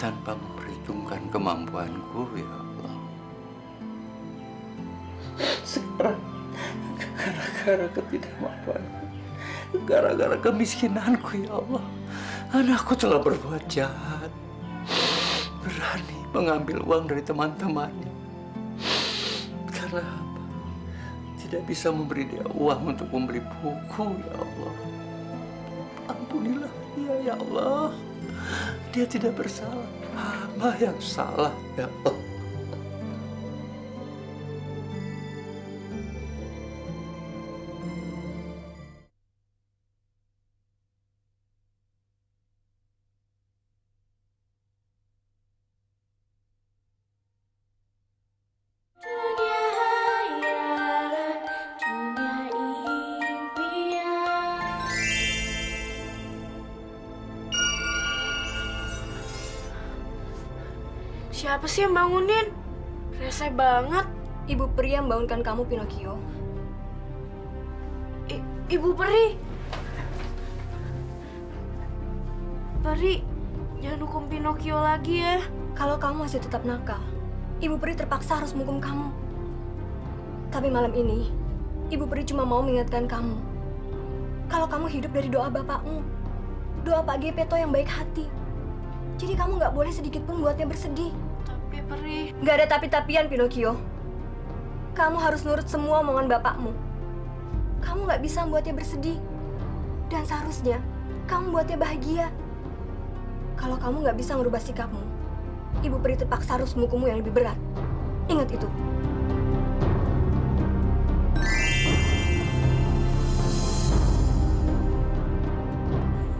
tanpa memperhitungkan kemampuanku ya Allah. Sekarang, gara-gara ketidakmampuanku, gara-gara kemiskinanku ya Allah, anakku telah berbuat jahat, berani mengambil uang dari teman-temannya. Kenapa tidak bisa memberi dia uang untuk membeli buku, ya Allah? Ampunilah dia, ya Allah. Dia tidak bersalah. Hamba yang salah, ya Allah. Siapa sih yang bangunin? Rese banget. Ibu Peri yang bangunkan kamu, Pinokio. I Ibu Peri! Peri, jangan hukum Pinokio lagi ya. Kalau kamu masih tetap nakal, Ibu Peri terpaksa harus menghukum kamu. Tapi malam ini, Ibu Peri cuma mau mengingatkan kamu. Kalau kamu hidup dari doa bapakmu, doa Pak Gepetto yang baik hati. Jadi kamu nggak boleh sedikit pun buatnya bersedih. Peri. Nggak ada tapi-tapian, Pinokio. Kamu harus nurut semua omongan bapakmu. Kamu nggak bisa membuatnya bersedih. Dan seharusnya, kamu buatnya bahagia. Kalau kamu nggak bisa merubah sikapmu, Ibu Peri terpaksa harus menghukummu yang lebih berat. Ingat itu.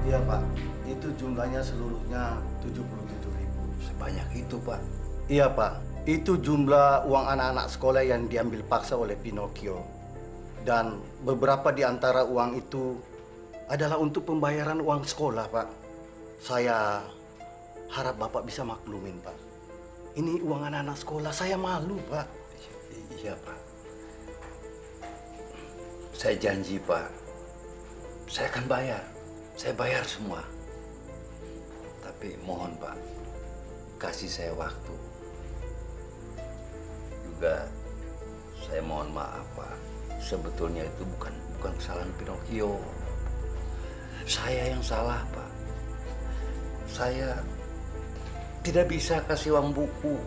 Iya, Pak. Itu jumlahnya seluruhnya tujuh puluh tujuh ribu. Sebanyak itu, Pak. Iya, Pak. Itu jumlah uang anak-anak sekolah yang diambil paksa oleh Pinokio. Dan beberapa di antara uang itu adalah untuk pembayaran uang sekolah, Pak. Saya harap Bapak bisa maklumin, Pak. Ini uang anak-anak sekolah. Saya malu, Pak. Iya, Pak. Saya janji, Pak. Saya akan bayar. Saya bayar semua. Tapi mohon Pak, kasih saya waktu. Juga saya mohon maaf Pak. Sebetulnya itu bukan bukan kesalahan Pinokio. Saya yang salah Pak. Saya tidak bisa kasih uang buku.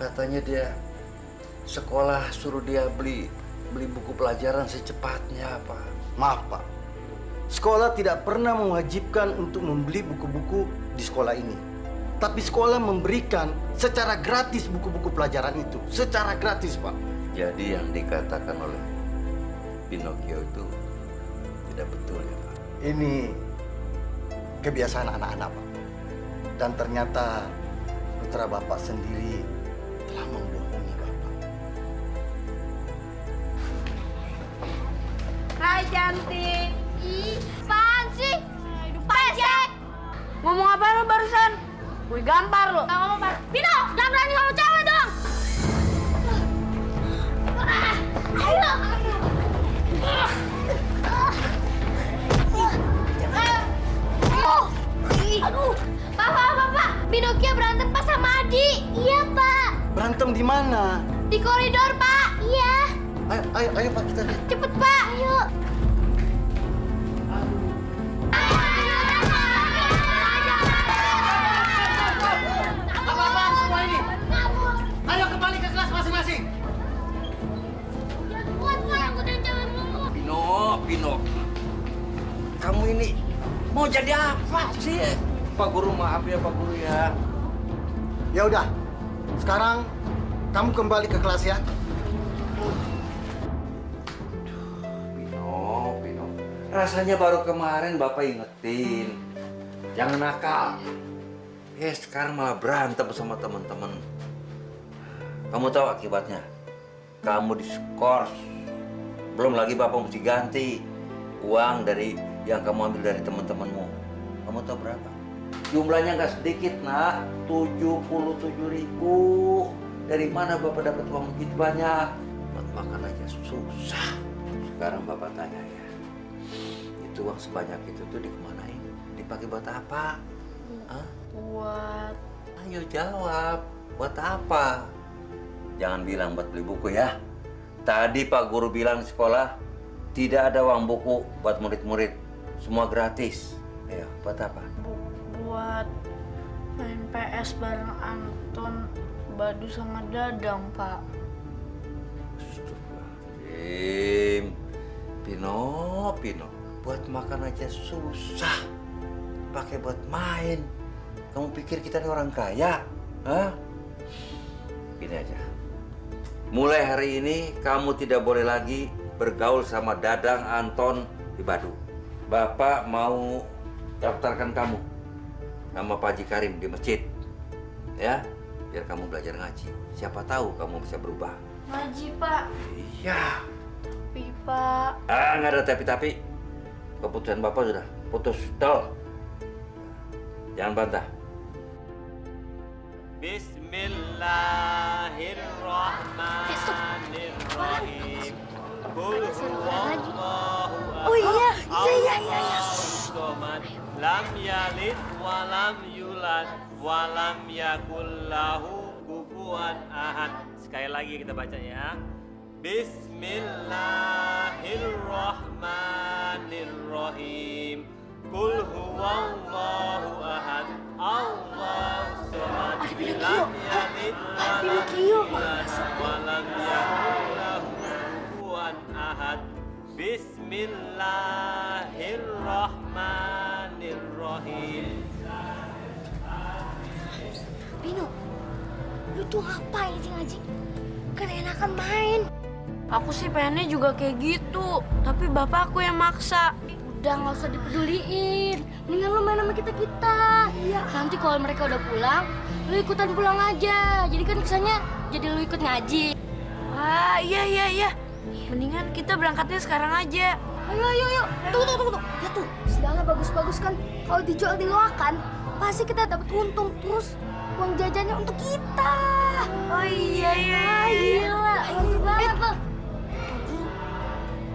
Katanya dia sekolah suruh dia beli beli buku pelajaran secepatnya, Pak. Maaf, Pak. Sekolah tidak pernah mewajibkan untuk membeli buku-buku di sekolah ini. Tapi sekolah memberikan secara gratis buku-buku pelajaran itu. Secara gratis, Pak. Jadi yang dikatakan oleh Pinokio itu tidak betul ya, Pak? Ini kebiasaan anak-anak, Pak. Dan ternyata putra Bapak sendiri telah membohongi Bapak. Hai cantik. Ih, apaan sih? Hidup pesek. Ngomong apa lo barusan? Gue gampar lo. Nggak ngomong, Pak. Pino, jangan berani ngomong cewek dong. Ayo. Aduh. Bapak, Bapak, Pinokio berantem Pak sama Adi. Iya, Pak. Berantem di mana? Di koridor, Pak. Iya. Ayo, ayo, ayo Pak, kita lihat. Cepet, Pak. Ayo. Apa-apaan semua ini? Ayo kembali ke kelas masing-masing. Jangan kuat, Pak. Aku udah jalan dulu. Pino, Pino. Kamu ini mau jadi apa sih? Pak Guru, maaf ya Pak Guru ya. Ya udah, sekarang kamu kembali ke kelas ya. Aduh, Pino, Pino. Rasanya baru kemarin Bapak ingetin. Jangan nakal. Eh, sekarang malah berantem sama teman-teman. Kamu tahu akibatnya? Kamu diskors. Belum lagi Bapak mesti ganti uang dari yang kamu ambil dari teman-temanmu. Kamu tahu berapa? Jumlahnya nggak sedikit, nak. tujuh puluh tujuh ribu. Dari mana Bapak dapat uang begitu banyak? Buat makan aja susah. Sekarang Bapak tanya ya. Itu uang sebanyak itu tuh dikemanain? Dipakai buat apa? Hah? Buat... Ayo jawab. Buat apa? Jangan bilang buat beli buku ya. Tadi Pak Guru bilang di sekolah, tidak ada uang buku buat murid-murid. Semua gratis. Ayo, buat apa? Buat main P S bareng Anton, Badu sama Dadang, Pak. Astagfirullahaladzim. Pino, Pino. Buat makan aja susah. Pakai buat main. Kamu pikir kita ini orang kaya? Hah? Gini aja. Mulai hari ini, kamu tidak boleh lagi bergaul sama Dadang, Anton, di Badu. Bapak mau daftarkan kamu nama Pak Haji Karim di masjid, ya, biar kamu belajar ngaji. Siapa tahu kamu bisa berubah. Ngaji Pak. Iya. Tapi Pak. Ah, nggak ada tapi-tapi. Keputusan Bapak sudah putus, tol. Jangan bantah. Bismillahirrahmanirrahim. Oh iya, iya, iya, iya. Lam yalid walam yulad walam yakullahu kufuwan ahad. Sekali lagi kita baca ya. Bismillahirrahmanirrahim. Qul huwallahu ahad. Allahu samad. Lam yalid walam yulad walam yakullahu kufuwan ahad. Bismillahirrahmanirrahim. Pino, lu tuh ngapain sih ngaji? Kan enakan main. Aku sih pengennya juga kayak gitu, tapi bapak aku yang maksa. Udah nggak usah dipeduliin, mendingan lu main sama kita-kita. Iya. Nanti kalau mereka udah pulang, lu ikutan pulang aja. Jadi kan kesannya jadi lu ikut ngaji. Wah, iya iya iya. Mendingan kita berangkatnya sekarang aja. Ayo, ayo, ayo. Tunggu, tunggu, tunggu. Ya tuh, sedangnya bagus-bagus kan. Kalau dijual di loakan, pasti kita dapat untung. Terus uang jajannya untuk kita. Oh iya, iya, iya. Gila, bagus banget, Bang.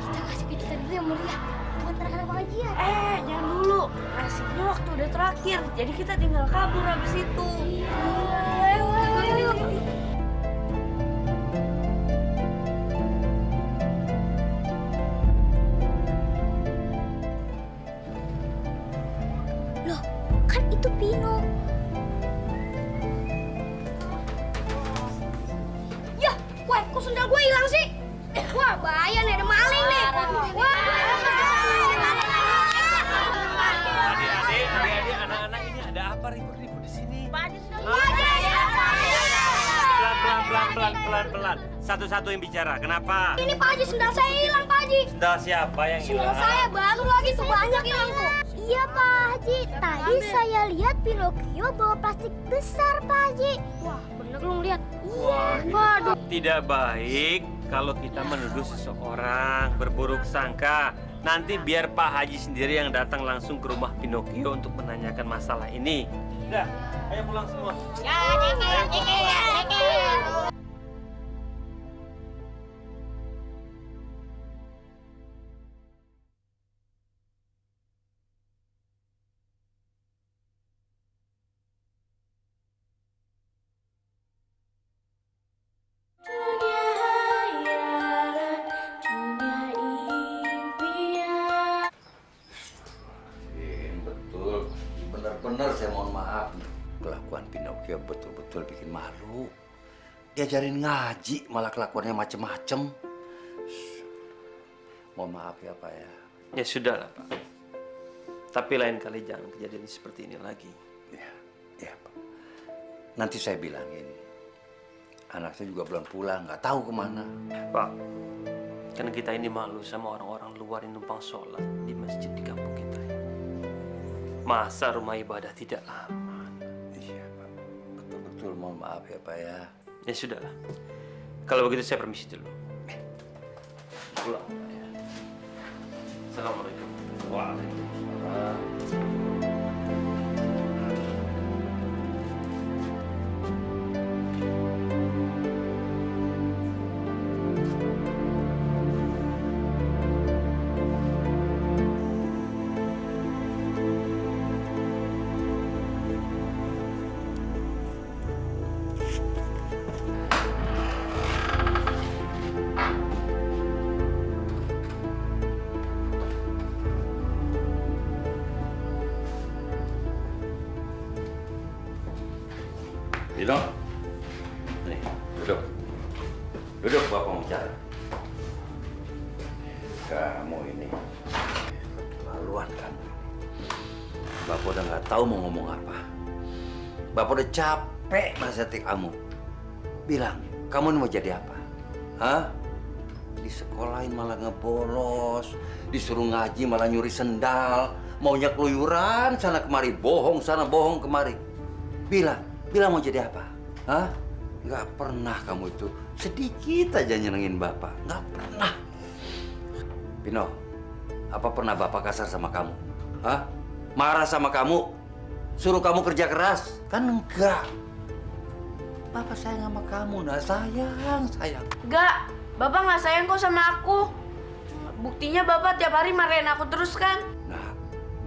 Kita kasih kejutan dulu yang meriah. Buat anak-anak banget. bahagia. Eh, jangan dulu. Asiknya waktu udah terakhir. Jadi kita tinggal kabur habis itu. Ayo, ayo, ayo. Loh, kan itu Pino. Yah, weh, kok sendal gue hilang sih? Wah, bahaya nih, ada maling nih. Wah, adik-adik, adik-adik, anak-anak ini ada apa ribut-ribut di sini? Pelan-pelan, pelan-pelan, pelan. Satu-satu yang bicara. Kenapa? Ini Pak Haji, sendal saya hilang, Pak Haji. Sendal siapa yang hilang? Sendal saya baru lagi tuh banyak hilang kok. Iya, Pak Haji. Tadi saya lihat Pinokio bawa plastik besar, Pak Haji. Wah, bener lu ngeliat? Iya. Waduh. Tidak baik kalau kita menuduh seseorang, berburuk sangka. Nanti biar Pak Haji sendiri yang datang langsung ke rumah Pinokio untuk menanyakan masalah ini. Udah, ayo pulang semua. Ya, ayo pulang. Betul-betul bikin malu. Diajarin ngaji malah kelakuannya macem-macem. Mohon maaf ya Pak ya. Ya sudah lah Pak. Tapi lain kali jangan kejadian seperti ini lagi. Ya, ya Pak. Nanti saya bilangin. Anak saya juga belum pulang, nggak tahu kemana. Pak, kan kita ini malu sama orang-orang luar yang numpang sholat di masjid di kampung kita. Masa rumah ibadah tidak lama. Betul, mohon maaf ya Pak ya. Ya sudahlah. Kalau begitu saya permisi dulu. Pulang. Ya. Assalamualaikum. Waalaikumsalam. Dino, nih duduk, duduk bapak bicara. Kamu ini laluan kan? Bapak udah nggak tahu mau ngomong apa. Bapak udah capek nasihatin kamu. Bilang, kamu mau jadi apa? Hah? Di sekolahin malah ngebolos, disuruh ngaji malah nyuri sendal, maunya keluyuran sana kemari, bohong sana bohong kemari. Bilang. Bilang mau jadi apa? Hah? Nggak pernah kamu itu sedikit aja nyenengin bapak. Nggak pernah. Pino, apa pernah bapak kasar sama kamu? Hah? Marah sama kamu? Suruh kamu kerja keras? Kan enggak. Bapak sayang sama kamu, nah sayang, sayang. Enggak, bapak nggak sayang kok sama aku. Buktinya bapak tiap hari marahin aku terus kan? Nah,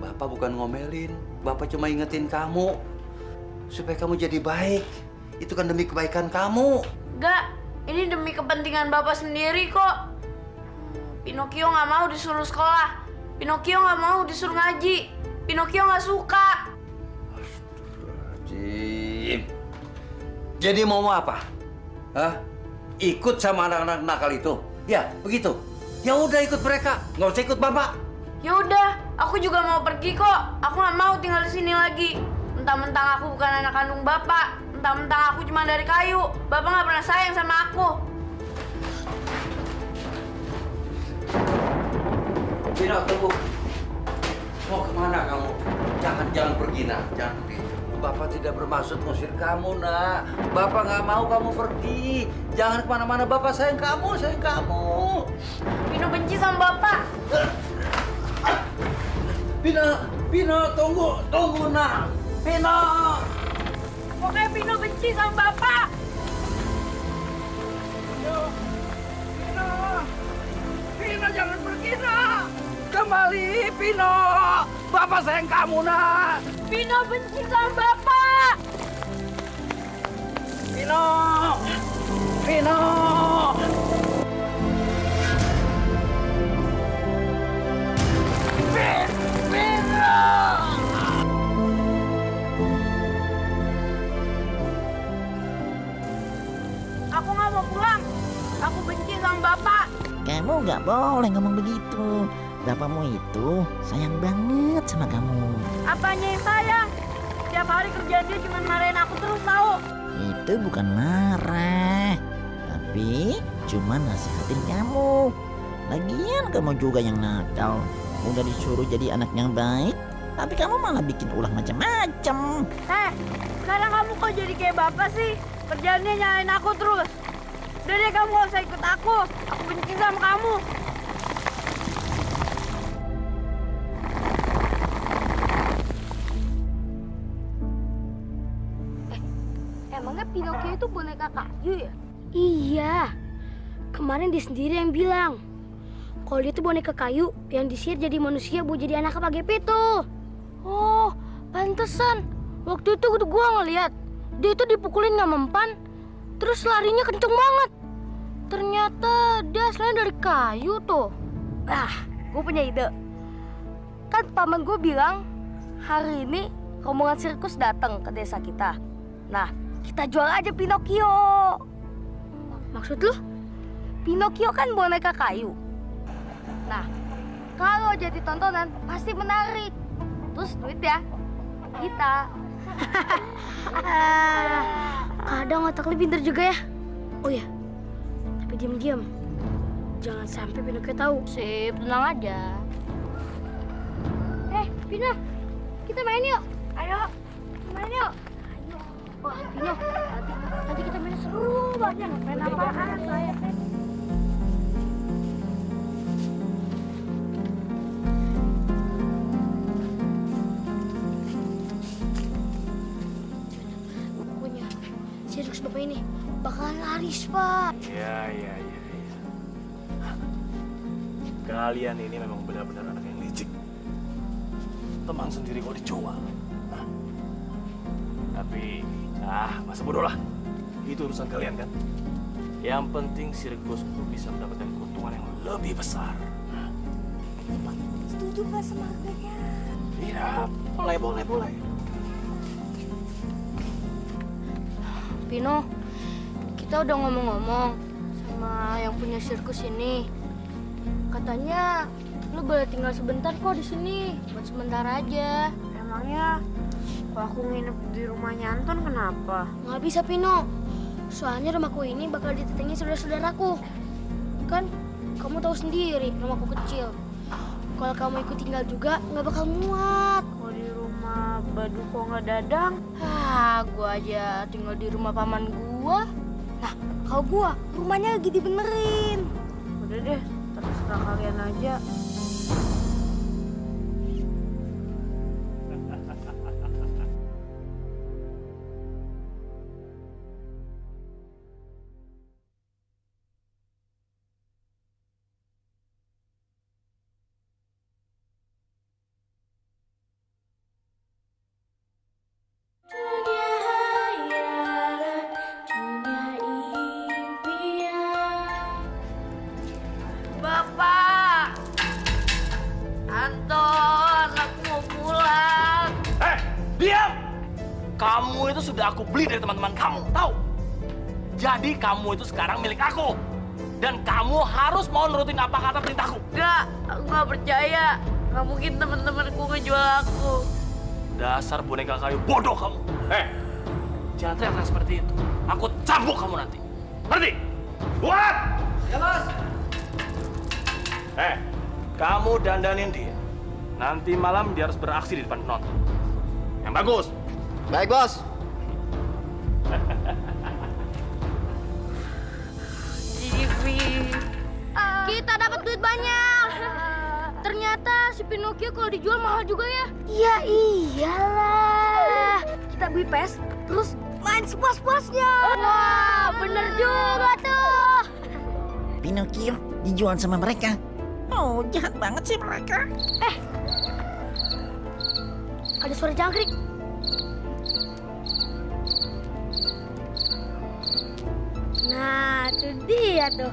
bapak bukan ngomelin. Bapak cuma ingetin kamu. Supaya kamu jadi baik. Itu kan demi kebaikan kamu. Enggak, ini demi kepentingan bapak sendiri kok. Pinokio nggak mau disuruh sekolah. Pinokio nggak mau disuruh ngaji. Pinokio nggak suka. Astagfirullahaladzim. Jadi mau apa? Hah? Ikut sama anak-anak nakal itu? Ya, begitu. Ya udah ikut mereka. Nggak usah ikut bapak. Ya udah, aku juga mau pergi kok. Aku nggak mau tinggal di sini lagi. Mentang-mentang aku bukan anak kandung bapak, mentang-mentang aku cuma dari kayu, bapak nggak pernah sayang sama aku. Pino, tunggu. Mau kemana kamu? Jangan, jangan pergi nak, jangan pergi. Bapak tidak bermaksud ngusir kamu nak. Bapak nggak mau kamu pergi. Jangan kemana-mana, bapak sayang kamu, sayang kamu. Pino benci sama bapak. Pino, Pino, tunggu, tunggu nak. Pino! Pokoknya Pino benci sama bapak! Pino! Pino! Pino jangan pergi, nak! Kembali, Pino! Bapak sayang kamu, nak! Pino benci sama Bapak! Pino! Pino! Pino! Aku nggak mau pulang. Aku benci sama Bapak. Kamu nggak boleh ngomong begitu. Bapakmu itu sayang banget sama kamu. Apanya yang sayang? Tiap hari kerjaan dia cuma marahin aku terus, tahu? Itu bukan marah, tapi cuma nasihatin kamu. Lagian kamu juga yang nakal. Udah disuruh jadi anak yang baik, tapi kamu malah bikin ulah macam-macam. Eh, sekarang kamu kok jadi kayak Bapak sih? Kerjaannya nyalain aku terus. Udah deh, kamu gak usah ikut aku. Aku benci sama kamu. Eh, emangnya Pinokio itu boneka kayu ya? Iya. Kemarin dia sendiri yang bilang kalau dia itu boneka kayu yang disihir jadi manusia buat jadi anak Pak Gepetto. Oh, pantesan. Waktu itu gue ngeliat dia itu dipukulin nggak mempan, terus larinya kenceng banget. Ternyata dia asalnya dari kayu tuh. Nah, gue punya ide. Kan paman gue bilang hari ini rombongan sirkus datang ke desa kita. Nah, kita jual aja Pinokio. Maksud lu? Pinokio kan boneka kayu. Nah, kalau jadi tontonan pasti menarik. Terus duit ya kita. Kadang otak lu pintar juga ya. Oh ya, tapi diam-diam, jangan sampai Pinokio tahu. Sip, tenang aja. Eh, Pino, kita main yuk. Ayo, main yuk. Ayo. Wah, Pino, nanti, nanti kita main seru banget. Main apaan? Bapak ini bakalan laris, Pak. Ya, ya, ya, ya. Kalian ini memang benar-benar anak yang licik. Teman sendiri kok dijual. Nah. Tapi, ah, masa bodoh lah. Itu urusan kalian, kan? Yang penting sirkusku bisa mendapatkan keuntungan yang lebih besar. Nah. Setuju nggak sama harganya? Iya, boleh, boleh, boleh. Pino, kita udah ngomong-ngomong sama yang punya sirkus ini. Katanya lu boleh tinggal sebentar kok di sini, buat sementara aja. Emangnya kalau aku nginep di rumahnya Anton kenapa? Nggak bisa, Pino. Soalnya rumahku ini bakal ditetengi saudara-saudaraku. Kan kamu tahu sendiri rumahku kecil. Kalau kamu ikut tinggal juga nggak bakal muat. Badu kok nggak Dadang? Hah, gua aja tinggal di rumah paman gua. Nah, kalau gua rumahnya lagi dibenerin. Udah deh, terserah kalian aja. Kamu itu sekarang milik aku. Dan kamu harus mau nurutin apa kata perintahku. Enggak, aku nggak percaya. Nggak mungkin teman-temanku ngejual aku. Dasar boneka kayu bodoh kamu. Eh, hey, jangan teriak seperti itu. Aku cabut kamu nanti. Ngerti? Buat! Ya, Mas. Eh, hey, kamu dandanin dia. Nanti malam dia harus beraksi di depan penonton. Yang bagus. Baik, Bos. Kita dapat duit banyak. Ternyata si Pinokio kalau dijual mahal juga ya? Iya iyalah. Kita beli P S, terus main sepuas-puasnya. Wah, bener juga tuh. Pinokio dijual sama mereka. Oh, jahat banget sih mereka. Eh, ada suara jangkrik. Nah, itu dia tuh.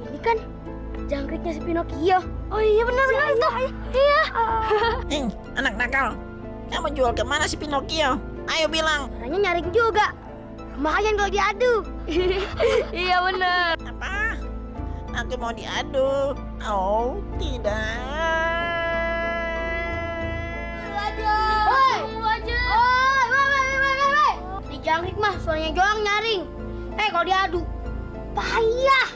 Ini kan jangkriknya si Pinokio. Oh iya benar kan itu? Iya. Hing, anak nakal. Kamu jual kemana si Pinokio? Ayo bilang. Orangnya nyaring juga. Lumayan kalau diadu. Iya benar. Apa? Aku mau diadu. Oh tidak. Jangkrik mah suaranya doang nyaring. Eh kalau diadu payah.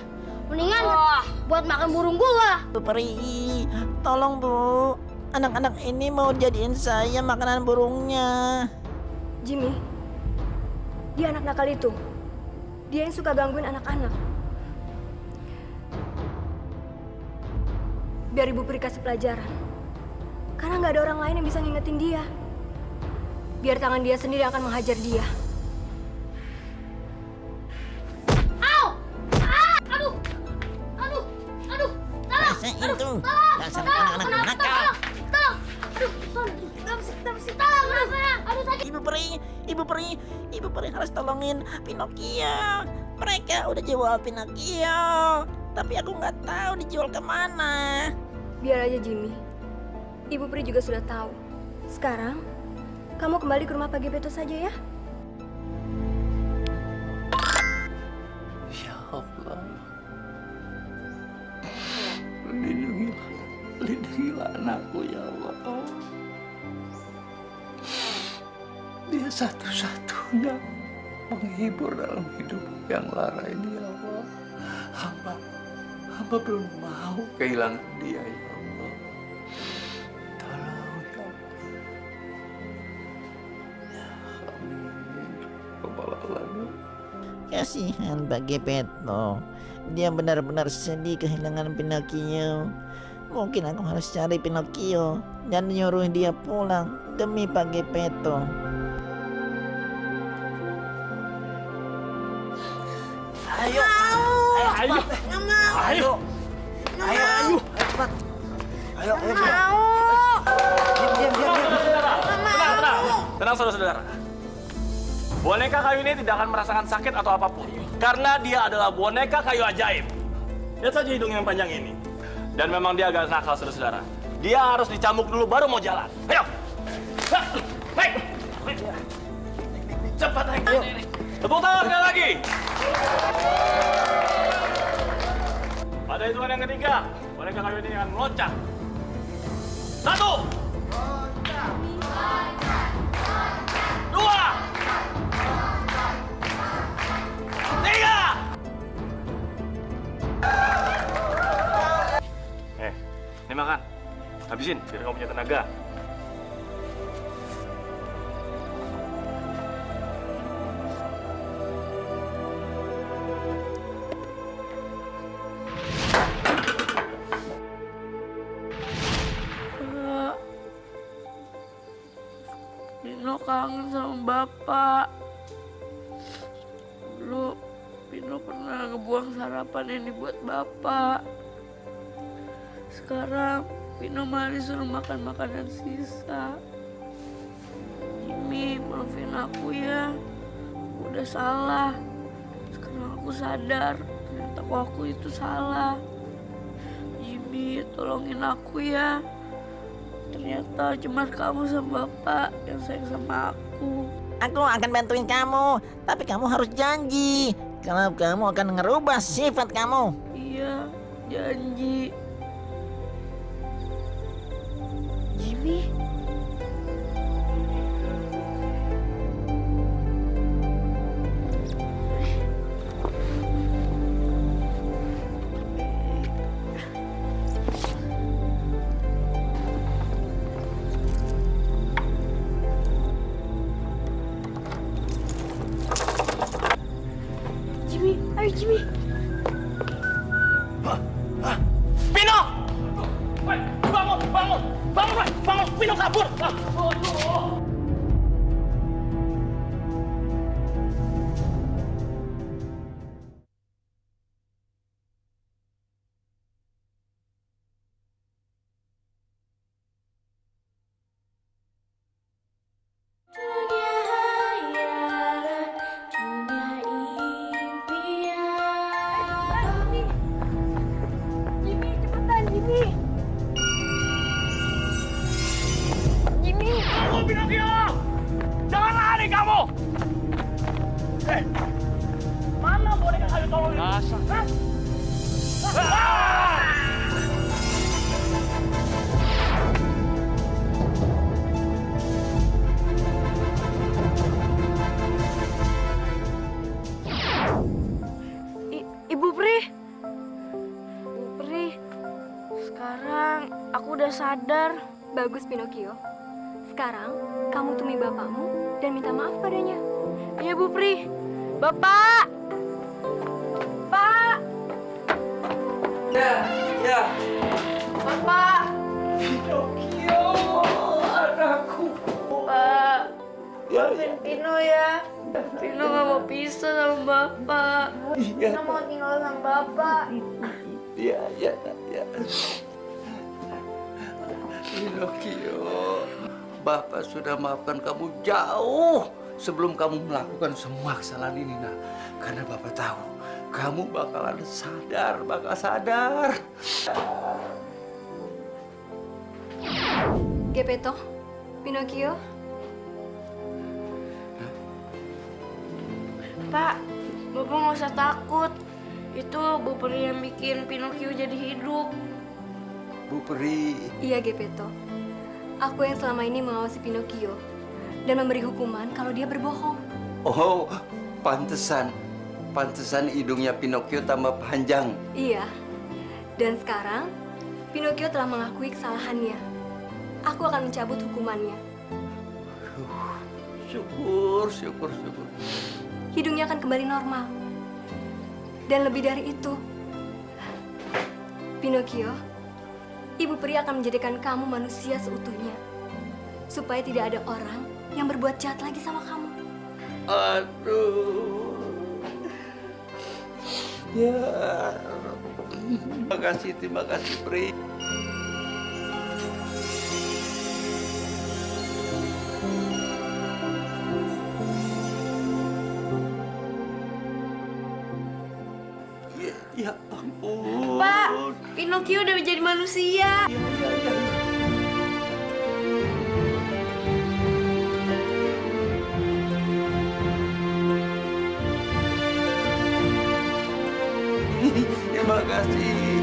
Mendingan oh. buat makan burung gua. Bu Peri, tolong Bu. Anak-anak ini mau jadiin saya makanan burungnya. Jimmy, dia anak nakal itu. Dia yang suka gangguin anak-anak. Biar Ibu Peri kasih pelajaran. Karena nggak ada orang lain yang bisa ngingetin dia. Biar tangan dia sendiri akan menghajar dia. Tolong, tolong, tolong, tolong, aduh, tolong, tolong, Ibu Peri, Ibu Peri, Ibu Peri harus tolongin Pinokio. Mereka udah jual Pinokio, tapi aku nggak tahu dijual kemana. Biar aja Jimmy, Ibu Peri juga sudah tahu. Sekarang, kamu kembali ke rumah Pak Gepetto saja ya. Ya Allah. Lindungilah, lindungilah anakku ya Allah. Dia satu-satunya menghibur dalam hidup yang lara ini ya Allah. Hamba, hamba belum mau kehilangan dia ya Allah. Tolong ya Allah. Ya amin. Kepala lalu. Kasihan Pak Gepetto. Dia benar-benar sedih kehilangan Pinokio. Mungkin aku harus cari Pinokio dan nyuruh dia pulang demi Pak Gepetto. Ayo, ayo, ayo, ayo, cepat, ayo, ayo, diam, diam, diam, tenang, tenang, tenang, saudara-saudara. Boneka kayu ini tidak akan merasakan sakit atau apapun. Karena dia adalah boneka kayu ajaib. Lihat saja hidung yang panjang ini. Dan memang dia agak nakal, saudara-saudara. Dia harus dicambuk dulu baru mau jalan. Ayo! Naik! Cepat naik! Tepuk tangan sekali lagi! Pada hitungan yang ketiga, boneka kayu ini akan meloncat. Satu! Dua! Eh, ini makan. Habisin, biar kamu punya tenaga. Pino kangen sama Bapak. Lu Pino pernah ngebuang sarapan ini buat Bapak. Sekarang Pino malah disuruh makan makanan sisa. Jimmy, maafin aku ya. Aku udah salah. Sekarang aku sadar ternyata aku itu salah. Jimmy, tolongin aku ya. Ternyata cuma kamu sama Bapak yang sayang sama aku. Aku akan bantuin kamu, tapi kamu harus janji kalau kamu akan ngerubah sifat kamu. Iya, janji. Jimmy? Bangun, Pino kabur. Ah. Oh, oh, oh. biasa. I, Ibu Peri. Ibu Peri. Sekarang aku udah sadar. Bagus, Pinokio. Sekarang kamu temui bapakmu dan minta maaf padanya. Ayo, Bu Peri. Bapak! Pak! Ya, ya. Bapak! Pinokio, anakku. Pak, maafin Pino ya. Pino gak mau pisah sama Bapak. Ya. Pino mau tinggal sama Bapak. Ya, ya, ya. Pinokio, Bapak sudah maafkan kamu jauh sebelum kamu melakukan semua kesalahan ini, nak. Karena Bapak tahu, kamu bakalan sadar, bakal sadar. Gepetto, Pinokio. Hah? Pak, Bapak nggak usah takut. Itu Bu Peri yang bikin Pinokio jadi hidup. Bu Peri? Iya, Gepetto. Aku yang selama ini mengawasi Pinokio dan memberi hukuman kalau dia berbohong. Oh, pantesan. Pantesan hidungnya Pinokio tambah panjang. Iya. Dan sekarang, Pinokio telah mengakui kesalahannya. Aku akan mencabut hukumannya. Uh, syukur, syukur, syukur. Hidungnya akan kembali normal. Dan lebih dari itu, Pinokio, Ibu Peri akan menjadikan kamu manusia seutuhnya. Supaya tidak ada orang yang berbuat jahat lagi sama kamu. Aduh. Ya. Terima kasih, terima kasih, Peri. Ya, ya ampun. Pak, Pinokio udah menjadi manusia. Ya, ya, ya. Terima kasih.